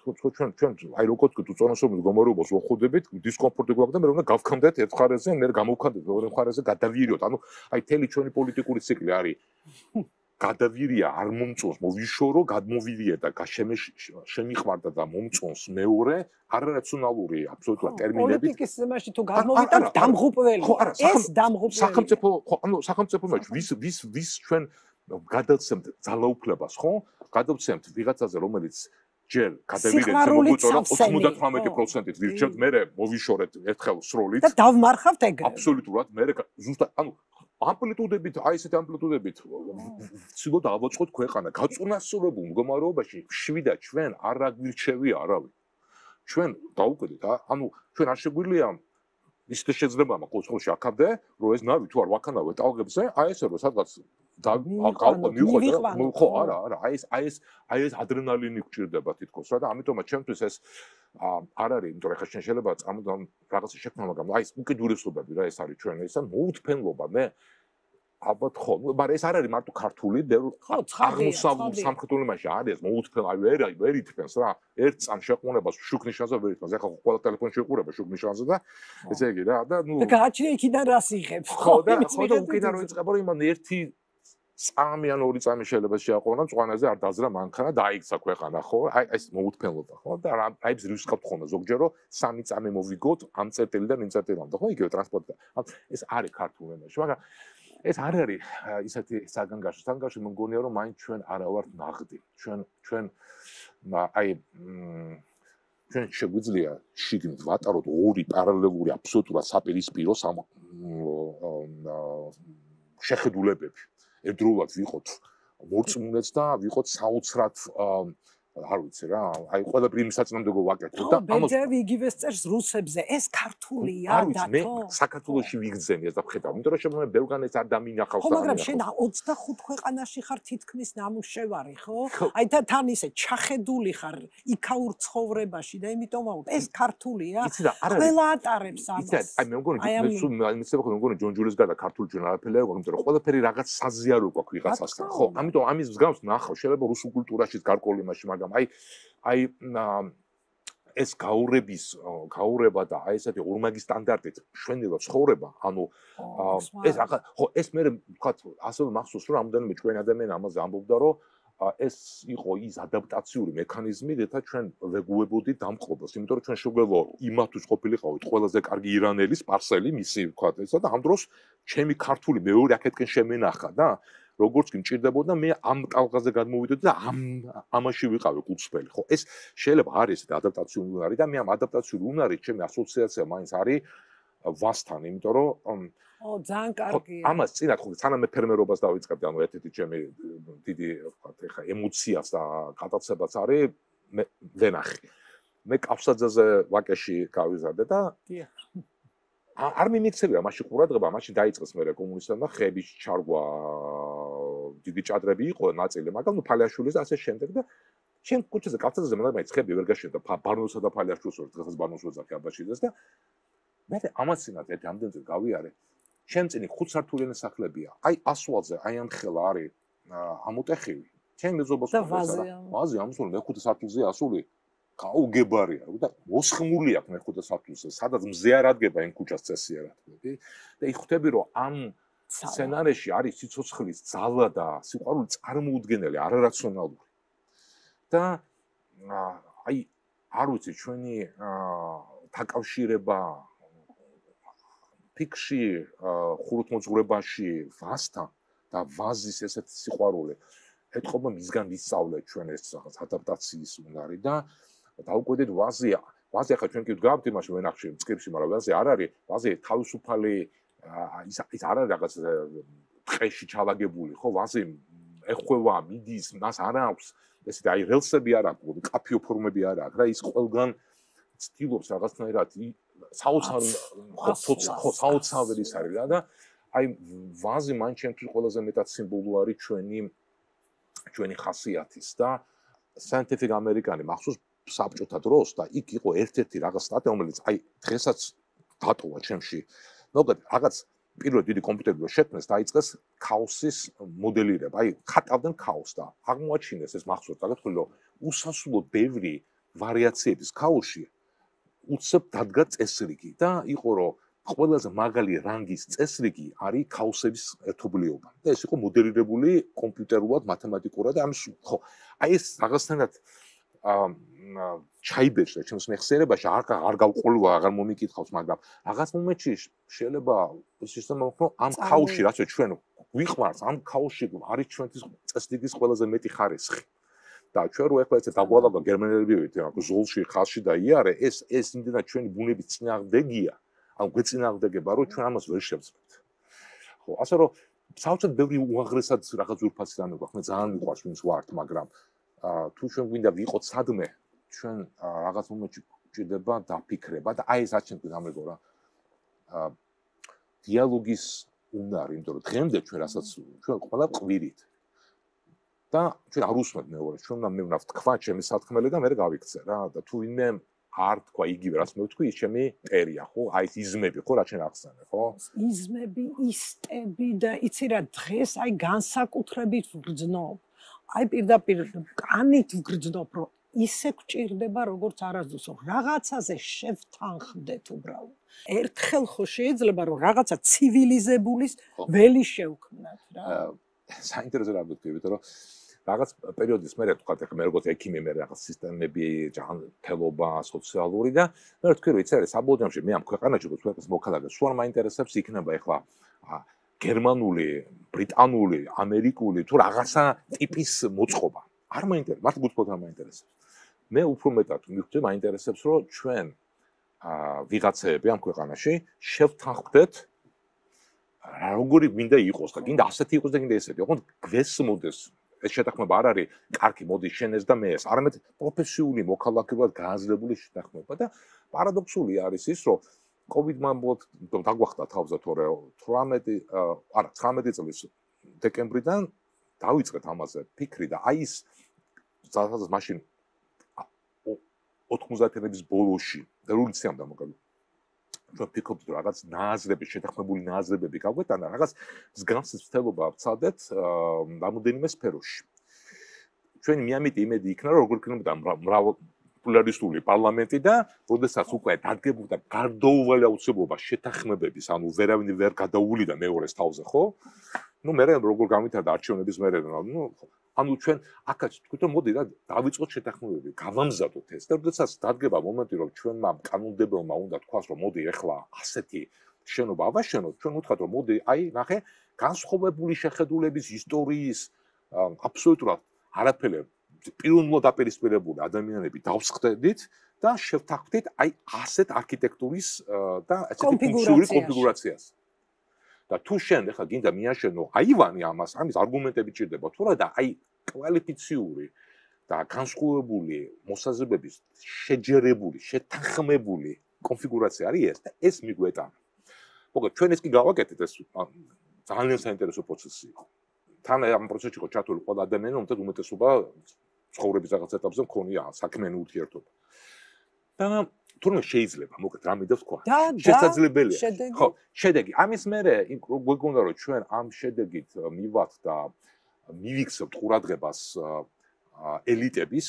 ჩვენ აი როგორ თქვი თუ წონასწორობის მდგომარეობას ვხედებით, დისკომფორტი გვაქვს და მე უნდა გავქამდეთ ერთ ხარზე, მე გამოვქადეთ მეორე ხარზე გადავირიოთ. ანუ აი თელი ჩვენი პოლიტიკური ციკლი არის გადავირია, არ მომწონს, მოვიშორო, გადმოვიდე და შემიხმარდა და მომწონს მეორე არარაციონალური აბსოლუტურად ტერმინებით. პოლიტიკის ზმაში თუ გადმოვიტანთ დამღუპველი. ეს დამღუპველი. სახელმწიფო, ანუ სახელმწიფოებში ვის ჩვენ გადავცემთ ძალაუფლებას, ხო? გადავცემთ ვიღაცაზე, რომელიც ჯერ გადავიდეთ მოგვიწონა 98%-ით, ვირჩევთ მერე მოვიშორეთ ერთხელ სროლით. და დავმარხავთ ეგრე. აბსოლუტურად მერე ზუსტად, ანუ ამპლიტუდებით, აი ესეთ ამპლიტუდებით ვცდილობთ დავაწყოთ ქვეყანა გაწონასწორებულ მდგომარეობაში, შვიდა ჩვენ არ აგვირჩევი არავინ. ჩვენ დავუკვირდით, ანუ ჩვენ არ შეგვიძლია ისეთ შეძლებმა ყოველში აქამდე, რომ ეს ნავი თუ არ ვაქანავეთ ალგებზე, აი ესე რომ სადღაც მივიყვანოთ. ხო, არა, აი ეს ადრენალინი გვჭირდება თითქოს რა და ამიტომ ჩემთვის ეს არ არის, იმიტომ რომ ხა შეიძლება ამიტომ რაღაცა შექმნა, მაგრამ აი ეს უკიდურესობები რა ეს არის ჩვენ ესა მოუთფენლობა მე ალბათ ხო, მაგრამ ეს არ არის მარტო ქართული, აღმოსავლურ სამხედროებაში არის მოუთფენ, აი ვერ ითფენს რა, ერთ წამ შეყუნებას შუქნიშანზე ვერ ითფენს. ახლა ყველა ტელეფონში იყურება შუქნიშანზე და ესე იგი რა და ნუ და გააჩნია იქიდან რას იღებს. ხო და უკიდან რო იწყება რომ იმან ერთი წამი ან ორი წამი შეიძლება შეაყვანა, მწვანაზე არ დაძრა მანქანა, დაიქცა ქვეყანა, ხო? აი ეს მოუთფენლობა, ხო? და აი ეს რისკავთ ხოლმე ზოგჯერ, რომ სამი წამი მოვიგოთ ამ წერტილიდან იმ წერტილამდე, ხო? იგივე ტრანსპორტიდან. ეს არის ქართულ ენაში, მაგრამ ეს არ არის ისეთი საგანგაშო. საგანგაშო მე მგონია, რომ მაინც ჩვენ არა ვართ ნაღდი. ჩვენ აი ჩვენ შეგვიძლია შიგნით ვატაროთ ორი პარალელური აბსოლუტურად საპირისპირო შეხედულებები. ერთდროულად ვიყოთ მორწმუნეც და ვიყოთ საოცრად არ ვიცი რა, აი ყველაფერი იმის საწინააღმდეგო ვაკეთოთ და ამას ბედევი იგივე წერს რუსებზე, ეს ქართულია და თო. მე საქართველოში ვიგრძენი ეს და ვხედავ, იმიტომ რომ შემო მე ბევრგანაც არ დამინახავს და. ხო, მაგრამ შენ 25 ქვეყანაში ხარ თითქმის ნამუშევარი, ხო? აი და თან ისე ჩახედული ხარ იქაურ ცხოვრებაში და იმიტომ ვაუბ, ეს ქართულია. ყველა ატარებს ამას. იცით, აი მე მგონი მე მგონი ჯონჯულის გარდა ქართული ჯონ არაფერი არ გვაქვს, იმიტომ რომ ყველაფერი რაღაც საზიარო გვაქვს ვიღაცასთან, ხო? ამიტომ ამის მსგავს ნახავ, შეიძლება რუსულ კულტურაშიც გარკვეული იმაში აი ეს გაურება და აი ესეთი ორმაგი სტანდარტით მშვენივრად ცხოვრება, ანუ ეს ხო ეს მე ვთქვათ, ასევე მახსოვს რომ ამდენიმე ჩვენი ადამიანი ამაზე ამბობდა, რომ ეს იყო ის ადაპტაციური მექანიზმი, რათა ჩვენ ვეგუებოდით დამყობლს, იმიტომ რომ ჩვენ შეგვეძლო იმათვის ყოფილიყავით ყველაზე კარგი ირანელი, სპარსელი, მისი ვთქვათ ესა და ამ დროს ჩემი ქართული მეორე აქეთკენ შემენახა და როგორც კი მჭირდებოდა, მე ამ ტალღაზე გადმოვიდოდი და ამაში ვიყავი გულწრფელი, ხო? ეს შეიძლება არის ეს ადაპტაციური უნარი და მე ამ ადაპტაციური უნარით ჩემი ასოციაცია მაინც არის ვასთან, იმიტომ რომ ძალიან კარგია. ამას წინათ ხო თანამე ფერმერობას დავიწყებდი, ანუ ერთ-ერთი ჩემი დიდი ვთქვათ, ეხა ემოციას და გადაცებაც არის მე ვენახი. მე კაფსაძეზე ვაკეში გავიზარდე და არ მიმეცებია მაშინ ყურადღება, მაშინ დაიწყეს მე კომუნისტებმა ხების ჩარგვა დიდი ჭადრები იყო ნაწილი, მაგრამ ნუ ფალიაშვილის და ასე შემდეგ და ჩემ კუჩაზე კაფსაძეზე მაგრამ ხები ვერ გაშენდა ბარნოსა და ფალიაშვილს ორ დღეს ბარნოსს ვეძახი აბაშიძეს და მე ამასინაც ამდენზე გავიარე Chemtini Kutsartulian Saklebia. I aswaze, I am Hilari, Amutehi. Chem is over Vaziam, so they could Satuzia Suli. Kau Gebaria, was Hamuliak, and could Satus, Sadam Zerat Geba and Kuchasera. They Hutebiro Am Senareshari, Sitoshelis, Salada, Sikorits Armud Genel, Arational. Da I Arutichuni Takashireba. Picture, Hurutmozrebashi, Vasta, the Vazis as a Sihuarole, at Hobam is going to be Saule, Trenessa, Hatapatsis, Narida, but how good it was there? Was there a trinket grab the machine action, Skipshima, was the Arari, was it Tausupale, is Aragas, Treshichalagebuli, Hovazim, Equeva, Midis, Nas Arabs, the Sidai Relsa Biara, would Capio Pormebiara, Grace Colgan, Steve of Sarasnirati. Საოცაველი არის და აი ვაზი მან ჩემთვის ყველაზე მეტად სიმბოლოა ჩვენი ხასიათის და scientific ამერიკანი მახსოვს საბჭოთა დროს და იქ იყო ერთ-ერთი რაღაც სტატია რომელიც აი დღესაც დატოვა ჩემში მოგეთ რაღაც პირველი დიდი კომპიუტერული შექმნეს დაიწყეს ქაოსის მოდელირება აი ხატავდნენ ქაოსს და აღმოაჩინეს ეს მახსოვს რაღაც ხოლო უსასრულო ბევრი ვარიაციების ქაოსში უცებ დადგა წესრიგი და იყო რომ ყველაზე მაღალი რანგის წესრიგი არის ქაოსების ერთობლიობა. Და ეს იყო მოდელირებული კომპიუტერულად, მათემატიკურად და ამის ხო აი ეს რაღაცნაირად ჩაიბეჭდა ჩემს მეხსიერებაში, არ გავყოლვა, აღარ მომიკითხავს, მაგრამ რაღაც მომენტში შეიძლება სისტემა მოხდეს ამ ქაოსში, რაც ჩვენ ვიხმართ, ამ ქაოსში არის ჩვენთვის წესრიგის ყველაზე მეტი ხარისხი. და ჩვენ რო ახლა ეცეთ დაგვალაგა გერმანელები ვით ზოლში ხალში და იარე ეს იმდენად ჩვენი ბუნების წინააღმდეგია ან გვეწინააღმდეგება რომ ჩვენ ამას ვერ შევძლებთ ხო ასე რომ საოცრად ბევრი უაღრესად რაღაც ზურფასი რამე გვაქვს მე ძალიან მიყვარს ვინც ვართ მაგრამ თუ ჩვენ გვინდა ვიყოთ სადმე ჩვენ რაღაც მომენტში გვჭირდება დაფიქრება და აი ეს რაც ჩვენ გვამეგობრა დიალოგის უნარი იმიტომ რომ დღემდე ჩვენ რასაც ჩვენ ყველა ყვირით და ჩვენ არ უსმენთ მეორეს, ჩვენ უნდა მევნავთ თქვა ჩემი სათქმელი და მე გავიქცე რა და თუ ვინმე არ თქვა იგივე რაც მე ვთქვი, ის ჩემი ტერია ხო? აი ეს იზმები ხო რაც შენ ახსენე ხო? იზმები, ისტები და იცი რა დღეს აი განსაკუთრებით ვგრძნობ. აი პირდაპირ კანით ვგრძნობ, რომ ისე გჭირდება როგორც არასდროს რაღაცაზე შევთანხმდეთ უბრალოდ. ერთხელ ხო შეიძლება რომ რაღაცა ცივილიზებულის ველი შევქმნათ რა. საინტერესო რამე ვთქვი, იმიტომ რომ რაღაც პერიოდის მერე თქვათ ახლა მე როგორც ექიმი მე რაღაც სისტემები ჯანმრთელობა სოციალური და მე ვთქვი რომ იცი რა საბოლოოში მე ამ ქვეყანაში როგორც მოქალაქე სულ არ მაინტერესებს იქნება ახლა გერმანული ბრიტანული ამერიკული თუ რაღაცა ტიპის მოწყობა არ მაინტერესებს მარტო გულწრფელად არ მაინტერესებს მე უფრო მეტად მივხვდი მაინტერესებს რომ ჩვენ ვიღაცეები ამ ქვეყანაში შევთანხმდეთ როგორი გვინდა იყოს და გინდა ასეთი იყოს და გინდა ესეთი ოღონდ გვესმოდეს ეს შეთანხმება არ არის კარგი მოდი შენ ეს და მე ეს არამედ პროფესიული მოქალაქეებად გააზრებული შეთანხმება და პარადოქსული არის ის რომ კოვიდმა დაგვახტა თავზე 19 წლის დეკემბრიდან დავიწყეთ ამაზე ფიქრი და აი ეს სადაც მაშინ 90-ების ბოლოში და რულიციამ დამოკიდდა ჩვენ ფიქრობთ რაღაც ნააზრები შეთანხმებული ნააზრებები გაგვეტანა რაღაც მსგავსი ცდილობა ვცადეთ რამოდენიმე სფეროში ჩვენი მეამიტი იმედი იქნა რომ როგორ იქნება მრავალპოლარიზული პარლამენტი და როდესაც უკვე დადგებოდა გარდაუვალე აუცილებლობა შეთანხმებების ანუ ვერავინ ვერ გადაუვლიდა მეორეს თავზე ხო ну მე როგორ გამვითარდა არჩევნების მერე ну ანუ ჩვენ აქაც თქვით რომ მოდი რა დავიწყოთ შეთანხმებები გავამზადოთ ეს და როდესაც დადგება მომენტი რომ ჩვენმა კანონმდებლობა უნდა თქვას რომ მოდი ეხლა ასეთი შენობა ავაშენოთ ჩვენ ვთქვათ რომ მოდი აი ნახე განსხვავებული შეხედულების ისტორიის აბსოლუტურად არაფერი პიროვნულად დაპირისპირებული ადამიანები დავსხდებით და შევთანხმდით აი ასეთ არქიტექტურის და ასეთი ფუნქციური კონფიგურაციას და თუ შენ ახლა გინდა მიაშენო აივანი ამას ამის არგუმენტები ჭირდება თუ რა და აი კვალიფიციური და განსხვავებული მოსაზრებების შეჯერებული შეთანხმებული კონფიგურაცია არის ეს და ეს მიგვეტანა მოკლედ ჩვენ ეს კი გავაკეთეთ ეს ძალიან საინტერესო პროცესი იყო თან ამ პროცესში იყო ჩართული ყველა ადამიანი რომელთაც უმეტესობა ცხოვრების რაღაც ეტაპზე მქონია საქმიანი ურთიერთობა და თურმე შეიძლება მოკლედ რამ იდევს თქვა შესაძლებელია ხო შედეგი ამის მერე გვეგონდა რომ ჩვენ ამ შედეგით მივათ და მივიქცევთ ყურადღებას ელიტების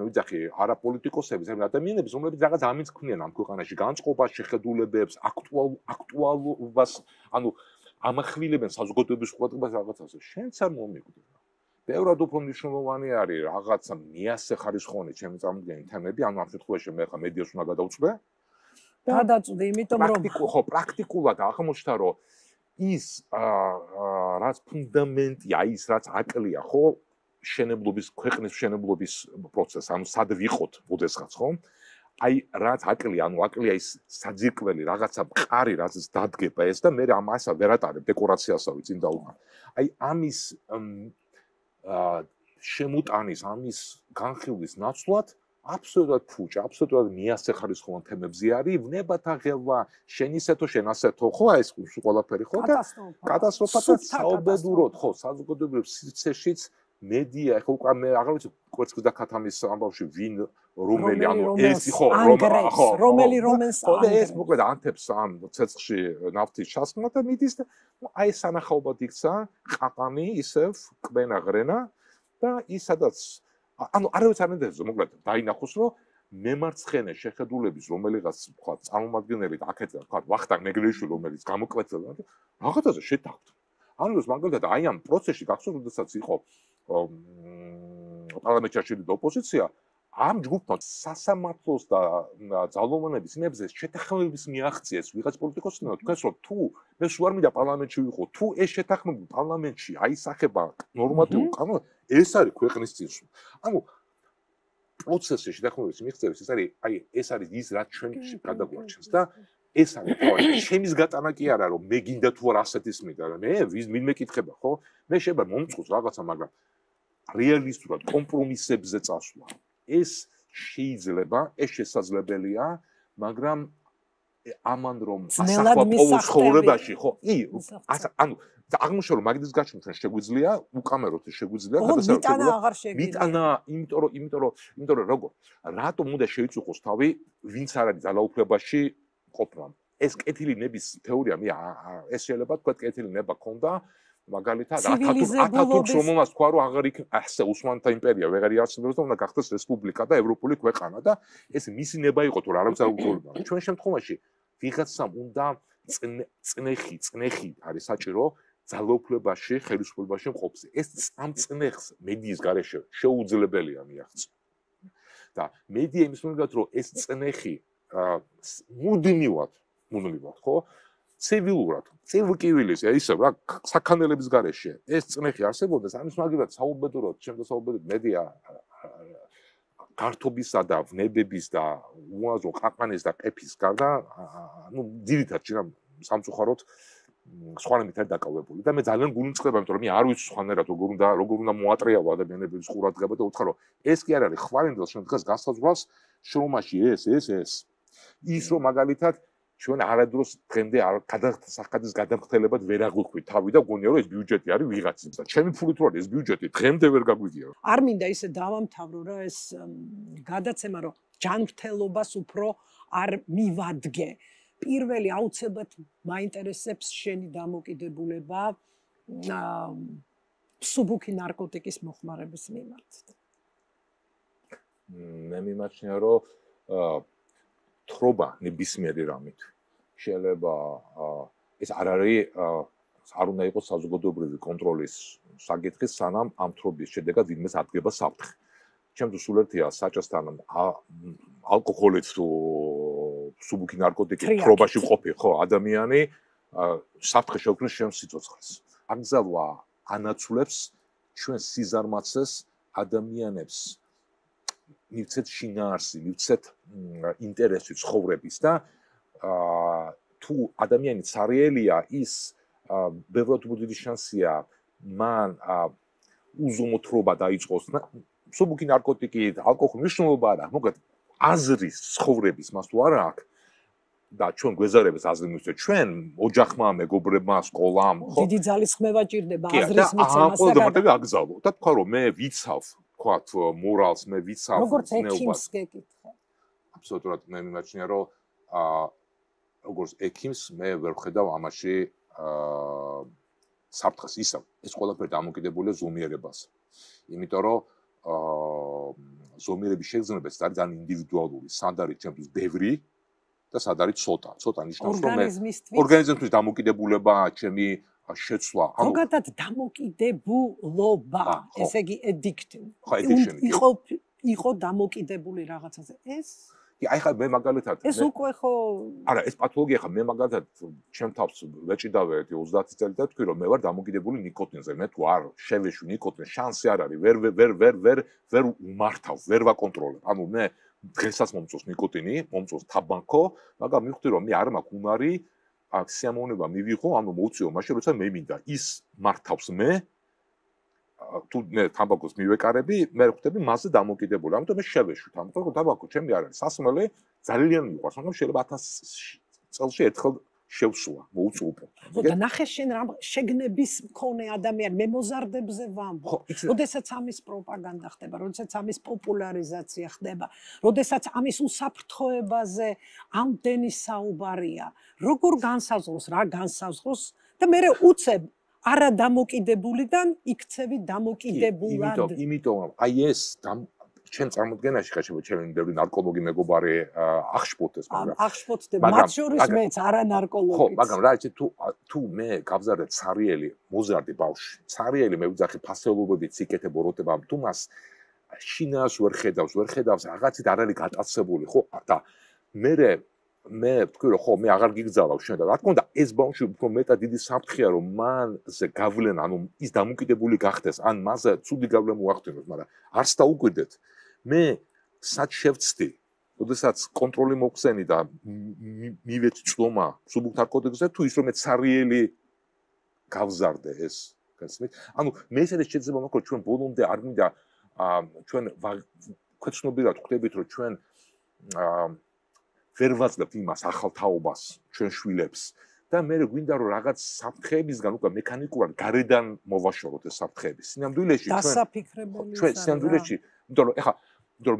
მე ვიძახი არა პოლიტიკოსების ან ადამიანების რომლებიც რაღაც ამის ქნიან ამ ქვეყანაში განწყობას შეხედულებებს აქტუალობას ანუ ამახვილებენ საზოგადოების ყურადღებას რაღაცაზე შენც არ მომიკვდება ბევრად უფრო მნიშვნელოვანი არის რაღაცა მიასე ხარისხოვანი ჩემი წარმოდგენილი თემები, ანუ ამ შემთხვევაში მე ხა მედიას უნდა გადავწვდე. გადაწვდი, იმიტომ რომ ხო პრაქტიკულად აღმოჩნდა, რომ ის რაც ფუნდამენტია, ის რაც აკლია, ხო, შენებლობის, ქვეყნის შენებლობის პროცესი, ანუ სად ვიყოთ ოდესღაც, ხო? Აი, რაც აკლია, ანუ აკლია ის საძირკველი, რაღაცა მყარი, რაც დადგება ეს და მე ამასა ვერ ატარებ დეკორაციასავე წინ დავუყარ. Აი, ამის შემოტანის ამის განხილვის ნაცვლად აბსოლუტურად ფუჭა, აბსოლუტურად მიასახარისხოვან თემებზე არის, ვნებათ აღელვა, შენ ისეთო, შენ ასეთო, ხო, ეს ყველაფერი ხო და კატასტროფათაც საუბედუროდ, ხო, საზოგადოებრივ სივრცეშიც მედია, ხო, მე აღარ ვიცი, კვერცხის და ქათამის ამბავში ვინ რომელი, ანუ ეს ხო, რომელი რომელს ხო, ეს მოკლედ ანთებს ამ ცეცხლში ნავთის ჩასხმა და მიდის და აი სანახაობად იქცა ყაყამი ისევ კვენა ღრენა და ის სადაც ანუ არავის არ მინდებს მოკლედ დაინახოს რომ მემარცხენე შეხედულების რომელიღაც თქვა წარმომადგენელი აქეთია თქვა ვახტანგ მეგრეიშვილი რომელიც გამოკვეთდა რაღაცაზე შეთანხმდა ანუ ეს მაგალითად აი ამ პროცესში გახსოვს როდესაც იყო პარლამენტში ოპოზიცია ამ ჯგუფთან სასამართლოს და ძალოვანების იმებზე შეთანხმების მიაღწიეს ვიღაც პოლიტიკოსთან თქვენს რომ თუ მე შუარ მინდა პარლამენტში ვიყო თუ ეს შეთანხმება პარლამენტში აისახება ნორმატიულ კანონს ეს არის ქვეყნის წინსვლა ანუ პროცესში შეთანხმების მიღწევას ეს არის აი ეს არის ის რაც ჩვენ გადაგვარჩენს და ეს არის ხო ჩემის გატანა კი არა რომ მე გინდა თუ არა ასეთის მინდა მე ვინმე მეკითხება ხო მე შეიძლება მომწყოს რაღაცა მაგრამ რეალისტურად კომპრომისებზე წასვლა ეს შეიძლება, ეს შესაძლებელია, მაგრამ ამან რომ ასახვა ცხოვრებაში, ხო, ანუ აღმოჩნდა რომ მაგის გაჩვენა შეგვიძლია, უკამეროთ შეგვიძლია გადასახადია. მიტანა, იმიტომ რომ როგორ რატომ უნდა შეიწუხოს თავი, ვინც არ არის ძალაუფლებაში ყოფნა. ეს კეთილი ნების თეორია მე ეს შეიძლება თქვა კეთილი ნება ქონდა. მაგალითად ათათურქს რომელმაც თქვა რომ აღარ იქნება ასე ოსმალთა იმპერია ვეღარ იარსებებს და უნდა გახდეს რესპუბლიკა და ევროპული ქვეყანა და ეს მისი ნება იყო თუ რა არის აუგულება ჩვენ შემთხვევაში ვიღაცამ უნდა წნეხი არის საჭირო ძალაუფლებაში ხელისუფლებაში მყოფს ეს ამ წნეხს მედიის გარეშე შეუძლებელია მიაღწია და მედია იმის მიზნით რომ ეს წნეხი მუდმივად ხო ცივილურად, ცივკივილის, ისევ რა საქანელების გარეშე. ეს წნეხი არსებობდეს, ამის მაგალითად საუბედუროდ, შემდა საუბედუროდ მედია გართობისა და ვნებების და უაზრო ყაყანის და ყეფის გარდა, ну, ძირითადად შეიძლება სამწუხაროდ სხვანაირად არ დაკავებული და მე ძალიან გულმწყდება, იმიტომ რომ მე არ ვიცი სხვანაირად როგორ უნდა მოატრიალო ადამიანების ყურადღება და უთხრა რომ ეს კი არ არის ხვალინდელ შემდგას გასაზრავს შრომაში ეს ის რომ მაგალითად ჩვენ არადროს დღემდე არ გადასახადის გადამხდელებად ვერ აღვიქვით თავი და გონია რომ ეს ბიუჯეტი არის ვიღაცის და ჩემი ფული თუ არის ეს ბიუჯეტი დღემდე ვერ გაგვიგია არ მინდა ისე დავამთავრო რა ეს გადაცემა რომ ჯანმრთელობას უფრო არ მივადგე პირველი აუცილებლად მაინტერესებს შენი დამოკიდებულება მსუბუქი ნარკოტიკის მოხმარების მიმართ მე მიმაჩნია რომ თრობა ნებისმიერი რამით შეიძლება ეს არ არის არ უნდა იყოს საზოგადოებრივი კონტროლის საკითხი სანამ ამ თრობის შედეგად ვინმეს ადგება საფრთხე ჩემთვის სულ ერთია საჭესთან ალკოჰოლით თუ მსუბუქი ნარკოტიკით თრობაში მყოფი ხო ადამიანი საფრთხე შექმნის შენ სიცოცხლეს აგზავლა ანაცვლებს ჩვენ სიზარმაცეს ადამიანებს მივცეთ შინაარსი, მივცეთ ინტერესი ცხოვრების და თუ ადამიანი ცარიელია ის ბევრად უფრო დიდი შანსია მან უზომოთრობა დაიწყოს მსუბუქი ნარკოტიკით, ალკოჰოლით მნიშვნელობა არ აქვს, მოკლედ აზრის ცხოვრების მას თუ არ აქვს და ჩვენ გვეზარებს აზრი მივცეთ ჩვენ ოჯახმა, მეგობრებმა, სკოლამ, ხო? დიდი ძალისხმევა ჭირდება აზრის მიცემასთან. კი, და ამიტომ აგზავო და თქვა რომ მე ვიცავ. Morals, maybe it's how it's absolutely not in that scenario. Of course, Akims may work with them. Amashi sabtas isam. It's called a predamu kide bole zoomiere bas. Imitaro zoomiere bishek zone bestari dan individualuri. Sandari champions devri. The sandari sota. Sota nishna from organism to damu kide bole ba chemi შეცვლა ანუ გოგადად დამოკიდებულობა ესე იგი addiction იყო დამოკიდებული რაღაცაზე ეს აი ხა მე მაგალითად ეს უკვე ხო არა ეს პათოლოგია ხა მე მაგალითად ჩემ თავს ვეჭიდავე 30 წელი და თქვი რომ მე ვარ დამოკიდებული ნიკოტინზე მე თუ არ შევეშვი ნიკოტინს შანსი არ არის ვერ უმართავ ვერ ვაკონტროლებ ანუ მე დღესაც მომწონს ნიკოტინი მომწონს თაბანკო მაგრამ მივხვდი რომ მე არ მაქვს უნარი აქციამოვნება მივიღო ანუ მოვწიო მაშინ როცა მე მინდა ის მართავს მე თუ მე თამბაკოს მივეკარები მე ხვდები მასზე დამოკიდებული ამიტომ მე შევეშვით ამიტომ თამბაკო ჩემი არ არის სასმელი ძალიან მიყვარს მაგრამ შეიძლება 1000 წელში ერთხელ შევსვლა მოვწო უფრო და ნახე შენ რა შეგნების მქონე ადამიანი მე მოზარდებზე ვამბობ როდესაც ამის პროპაგანდა ხდება როდესაც ამის პოპულარიზაცია ხდება როდესაც ამის უსაფრთხოებაზე ამდენი საუბარია როგორ განსაზღვროს რა განსაზღვროს და მე უცებ არა დამოკიდებულიდან იქცევი დამოკიდებულად იმიტომ აი ეს ჩემ წარმოდგენაში ხა შეიძლება ჩემი ბევრი ნარკოლოგი მეგობარი აღშფოთდეს მაგრამ აღშფოთდება მათ შორის მეც არა ნარკოლოგი ხო მაგრამ რა იცი თუ მე გავზარდე ცარიელი მოზარდი ბავში ცარიელი მე ვიძახი ფასეულობებით ციკეთებ ოროტებ ამ თუ მას შინას ვერ ხედავს რაღაცით არ არის გატაცებული ხო და მე ვთქვი რომ ხო მე აღარ გიგძალავ შენ და რა თქმა უნდა ეს ბავში უფრო მეტად დიდი საფრთხეა რომ მანზე გავლენ ანუ ის დამოკიდებული გახდეს ან მასზე ცუდი გავლენ მოახდინოს მაგრამ არც დაუკვირდეთ მე სად შევწდი როდესაც კონტროლი მოგხსენი და მივეც წლომა მსუბუქ ნარკოტიკზე თუ ის რომ მე ცარიელი გავზარდე ეს გასმით ანუ მე შეიძლება შეიძლება მაქო ჩვენ ბოლომდე არ მინდა ჩვენ კეთნობილად ხვდებით რომ ჩვენ ვერ ვაძლევთ იმას ახალთაობას ჩვენ შვილებს და მე გვინდა რომ რაღაც საფრთხეებისგან უკვე მექანიკურად გარედან მოვაშოროთ ეს საფრთხეები სინამდვილეში ჩვენ სინამდვილეში იმიტომ რომ ეხა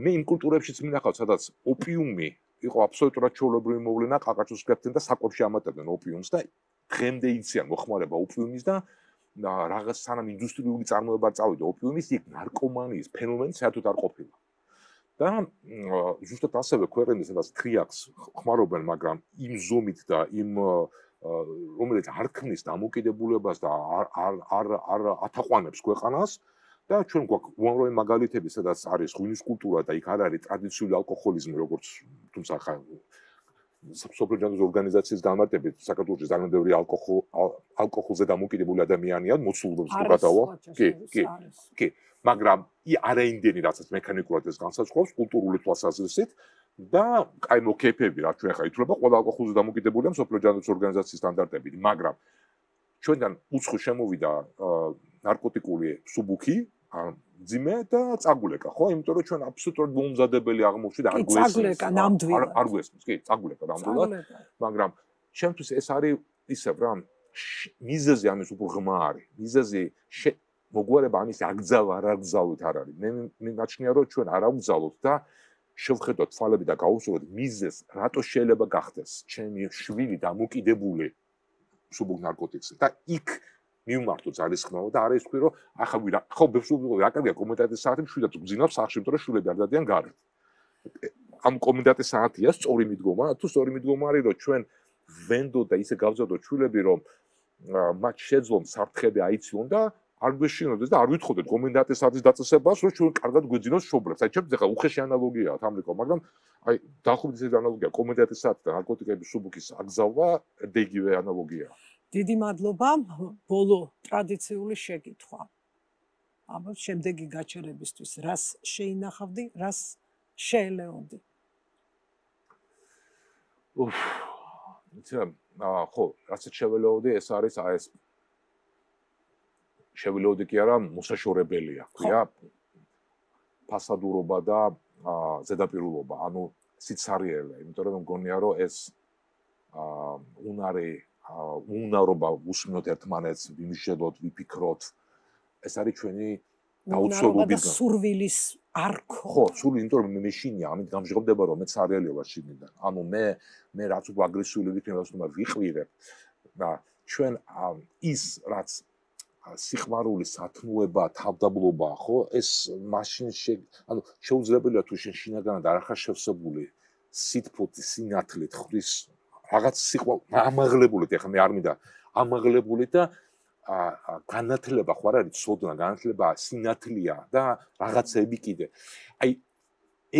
მე იმ კულტურებშიც მინახავთ სადაც ოპიუმი იყო აბსოლუტურად ჩვეულებრივი მოვლენა ყაყაჩოს გრებდნენ და საკვებში ამატებდნენ ოპიუმს და დღემდე იციან მოხმარება ოპიუმის და რაღაც სანამ ინდუსტრიული წარმოება წავიდა ოპიუმის იქ ნარკომანიის ფენომენი საერთოდ არ ყოფილა და ზუსტად ასევე ქვეყნები სადაც ტრიაქს ხმარობენ მაგრამ იმ ზომით და იმ რომელიც არ ქმნის დამოკიდებულებას და არ ათაყვანებს ქვეყანას და ჩვენ გვაქვს უამრავი მაგალითები სადაც არის ღვინის კულტურა და იქ არ არის ტრადიციული ალკოჰოლიზმი როგორც თუმცა ხა საპროფილактической ორგანიზაციის გამარტებით საქართველოს ძალიან ბევრი ალკოჰოლზე დამოკიდებული ადამიანია მოცულობს თუ გადავა კი მაგრამ არაინდენი რასაც მექანიკურად ეს განსაზღვრავს კულტურული თვალსაზრისით და აი მოკეფები რა ჩვენ ხა ითვლება ყველა ალკოჰოლზე დამოკიდებულია საპროფილактической ორგანიზაციის სტანდარტებით მაგრამ ჩვენთან უცხო შემოვიდა ნარკოტიკული მსუბუქი ძიმე და წაგულეკა ხო იმიტომ რომ ჩვენ აბსოლუტურად მომზადებელი აღმოჩნდა და არ გვესმის კი წაგულეკა ნამდვილად მაგრამ ჩემთვის ეს არის ისევ რა მიზეზი ამის უფრო ღმა არის მიზეზი მოგვარება ამის აგძავა რა გძალოთ არ არის მე ნაჩნია რომ ჩვენ არ ავგძალოთ და შევხედოთ თვალები და გავუსვათ მიზეს რატო შეიძლება გახდეს ჩემი შვილი დამოკიდებული მსუბუქ ნარკოტიკზე და იქ მიმართო ძალისხმევა და არის თქვი რომ ახლა ვირა ხო ბებსულიყო აკარგია კომენდანტის საათი მშვიდად გძინავს სახში იმიტომ რომ შულები არ დადიან გარეთ ამ კომენდანტის საათია სწორი მიდგომა თუ სწორი მიდგომა არის რომ ჩვენ ვენდოთ და ისე გავზადოთ შულები რომ მათ შეძლონ საფრთხეები აიცილონ და არ გვეშინოდეს და არ ვითხოვდეთ კომენდანტის საათის დაწესებას რომ ჩვენ კარგად გვეძინოს შობრებს აი ჩემს ახლა უხეში ანალოგიაა ამრიგო მაგრამ აი დაახლოებით ეს ანალოგია კომენდანტის საათი და ნარკოტიკების მსუბუქის აგზავვა და იგივე ანალოგიაა დიდი მადლობა ბოლო ტრადიციული შეკითხვა ამას შემდეგი გაჩერებისთვის რას შეინახავდი რას შეელეოდი უფ იცი ხო რაც შეველეოდი ეს არის აი ეს შეველეოდი კი არა მოსაშორებელია ხია ფასადურობა და ზედაპირულობა ანუ სიცარიელე იმიტომ რომ მგონია რომ ეს უნარი უნარობა უსმინოთ ერთმანეთს, ვიმსჯელოთ, ვიფიქროთ. ეს არის ჩვენი გაუცნობობიდან სურვილის არქო ხო სული იმიტომ რომ მე შინია ამით გამჟღობდება რომ მეც არეალია ვარ შინიდან ანუ მე რაც უფრო აგრესიული ვიქნება თუმცა ვიყვირებ და ჩვენ ის რაც სიხმარული სათნოება თავდაბლობა ხო ეს მაშინ ანუ შეუძლებელია თუ შენ შინაგანად არ ხარ შევსებული სიტფოთი სინათლით ხრის რაღაც სიყვა ამაღლებულით ეხლა მე არ მინდა ამაღლებულით და განათლება ხო არ არის ცოდნა განათლება სინათლია და რაღაცები კიდე აი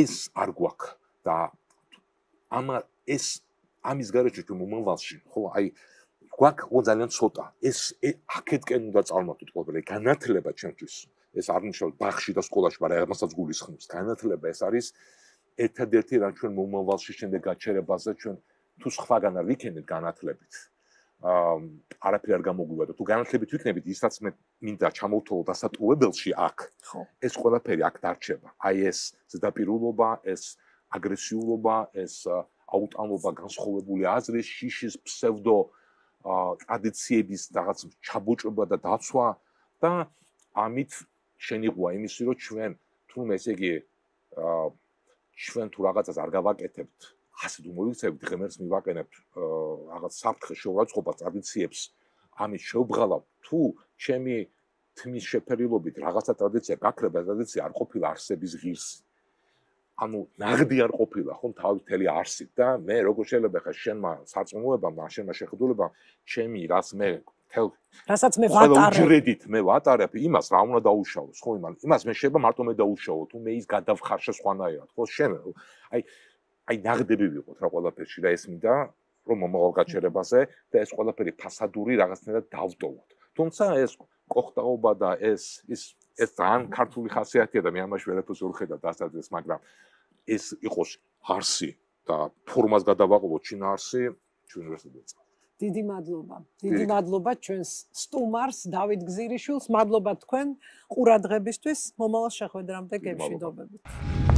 ეს არ გვაქვს და ამა ეს ამის გარეშე თუ მომავალში ხო აი გვაქვს ხო ძალიან ცოტა ეს აქეთკენ უნდა წარმოვიდგინოთ ყოველდღე განათლება ჩემთვის ეს არ ნიშნავს ბაღში და სკოლაში მაგრამ ამასაც გულისხმობს განათლება ეს არის ერთადერთი რა ჩვენ მომავალში შემდეგ გაჩერებაზე ჩვენ თუ სხვაგან არ ვიქნებით განათლებით არაფერი არ გამოგვივა და თუ განათლებით ვიქნებით ისაც მე მინდა ჩამოვთვალო დასატოვებელში აქ ხო ეს ყველაფერი აქ დარჩება აი ეს ზედაპირულობა ეს აგრესიულობა ეს აუტანობა განსხვავებული აზრი შიშის ფსევდო ტრადიციების რაღაც ჩაბოჭება და დაცვა და ამით შენიღვა იმის რომ ჩვენ თუმე ესე იგი ჩვენ თუ რაღაცას არ გავაკეთებთ ასე თუ მოიქცევით ღმერთს მივაყენებთ რაღაც საფრთხე შევაწყობა ტრადიციებს ამით შევბრალავთ თუ ჩემი თმის შეფერილობით რაღაცა ტრადიცია გაქრება ტრადიცია არ ყოფილა არსების ღირსი ანუ ნახდი არ ყოფილა ხომ თავის თელი არსით და მე როგორ შეიძლება ხა შენმა საწმუებამ და შენმა შეხედულებამ ჩემი რას მე თელ რასაც მე ვატარებ უჯრედით მე ვატარებ იმას რა უნდა დაუშავოს ხო იმას მე შეიძლება მარტო მე დაუშავო თუ მე ის გადავხარშე სხვანაირად ხო შენ აი ნახდები ვიყოთ რა ყველაფერში და ეს მინდა რომ მომავალ გაჩერებაზე და ეს ყველაფერი ფასადური რაღაცნაირად დავტოვოთ თუმცა ეს კოხტაობა და ეს ძალიან ქართული ხასიათია და მე ამაში ვერაფერს ვერ ხედავ დასაწყისს მაგრამ ეს იყოს არსი და ფორმას გადავაყოლოთ ჩინარსი ჩუნვერსიტეტს დიდი მადლობა ჩვენს სტუმარს დავით გზირიშვილს მადლობა თქვენ ყურადღებისთვის მომავალ შეხვედრამდე გემშვიდობებით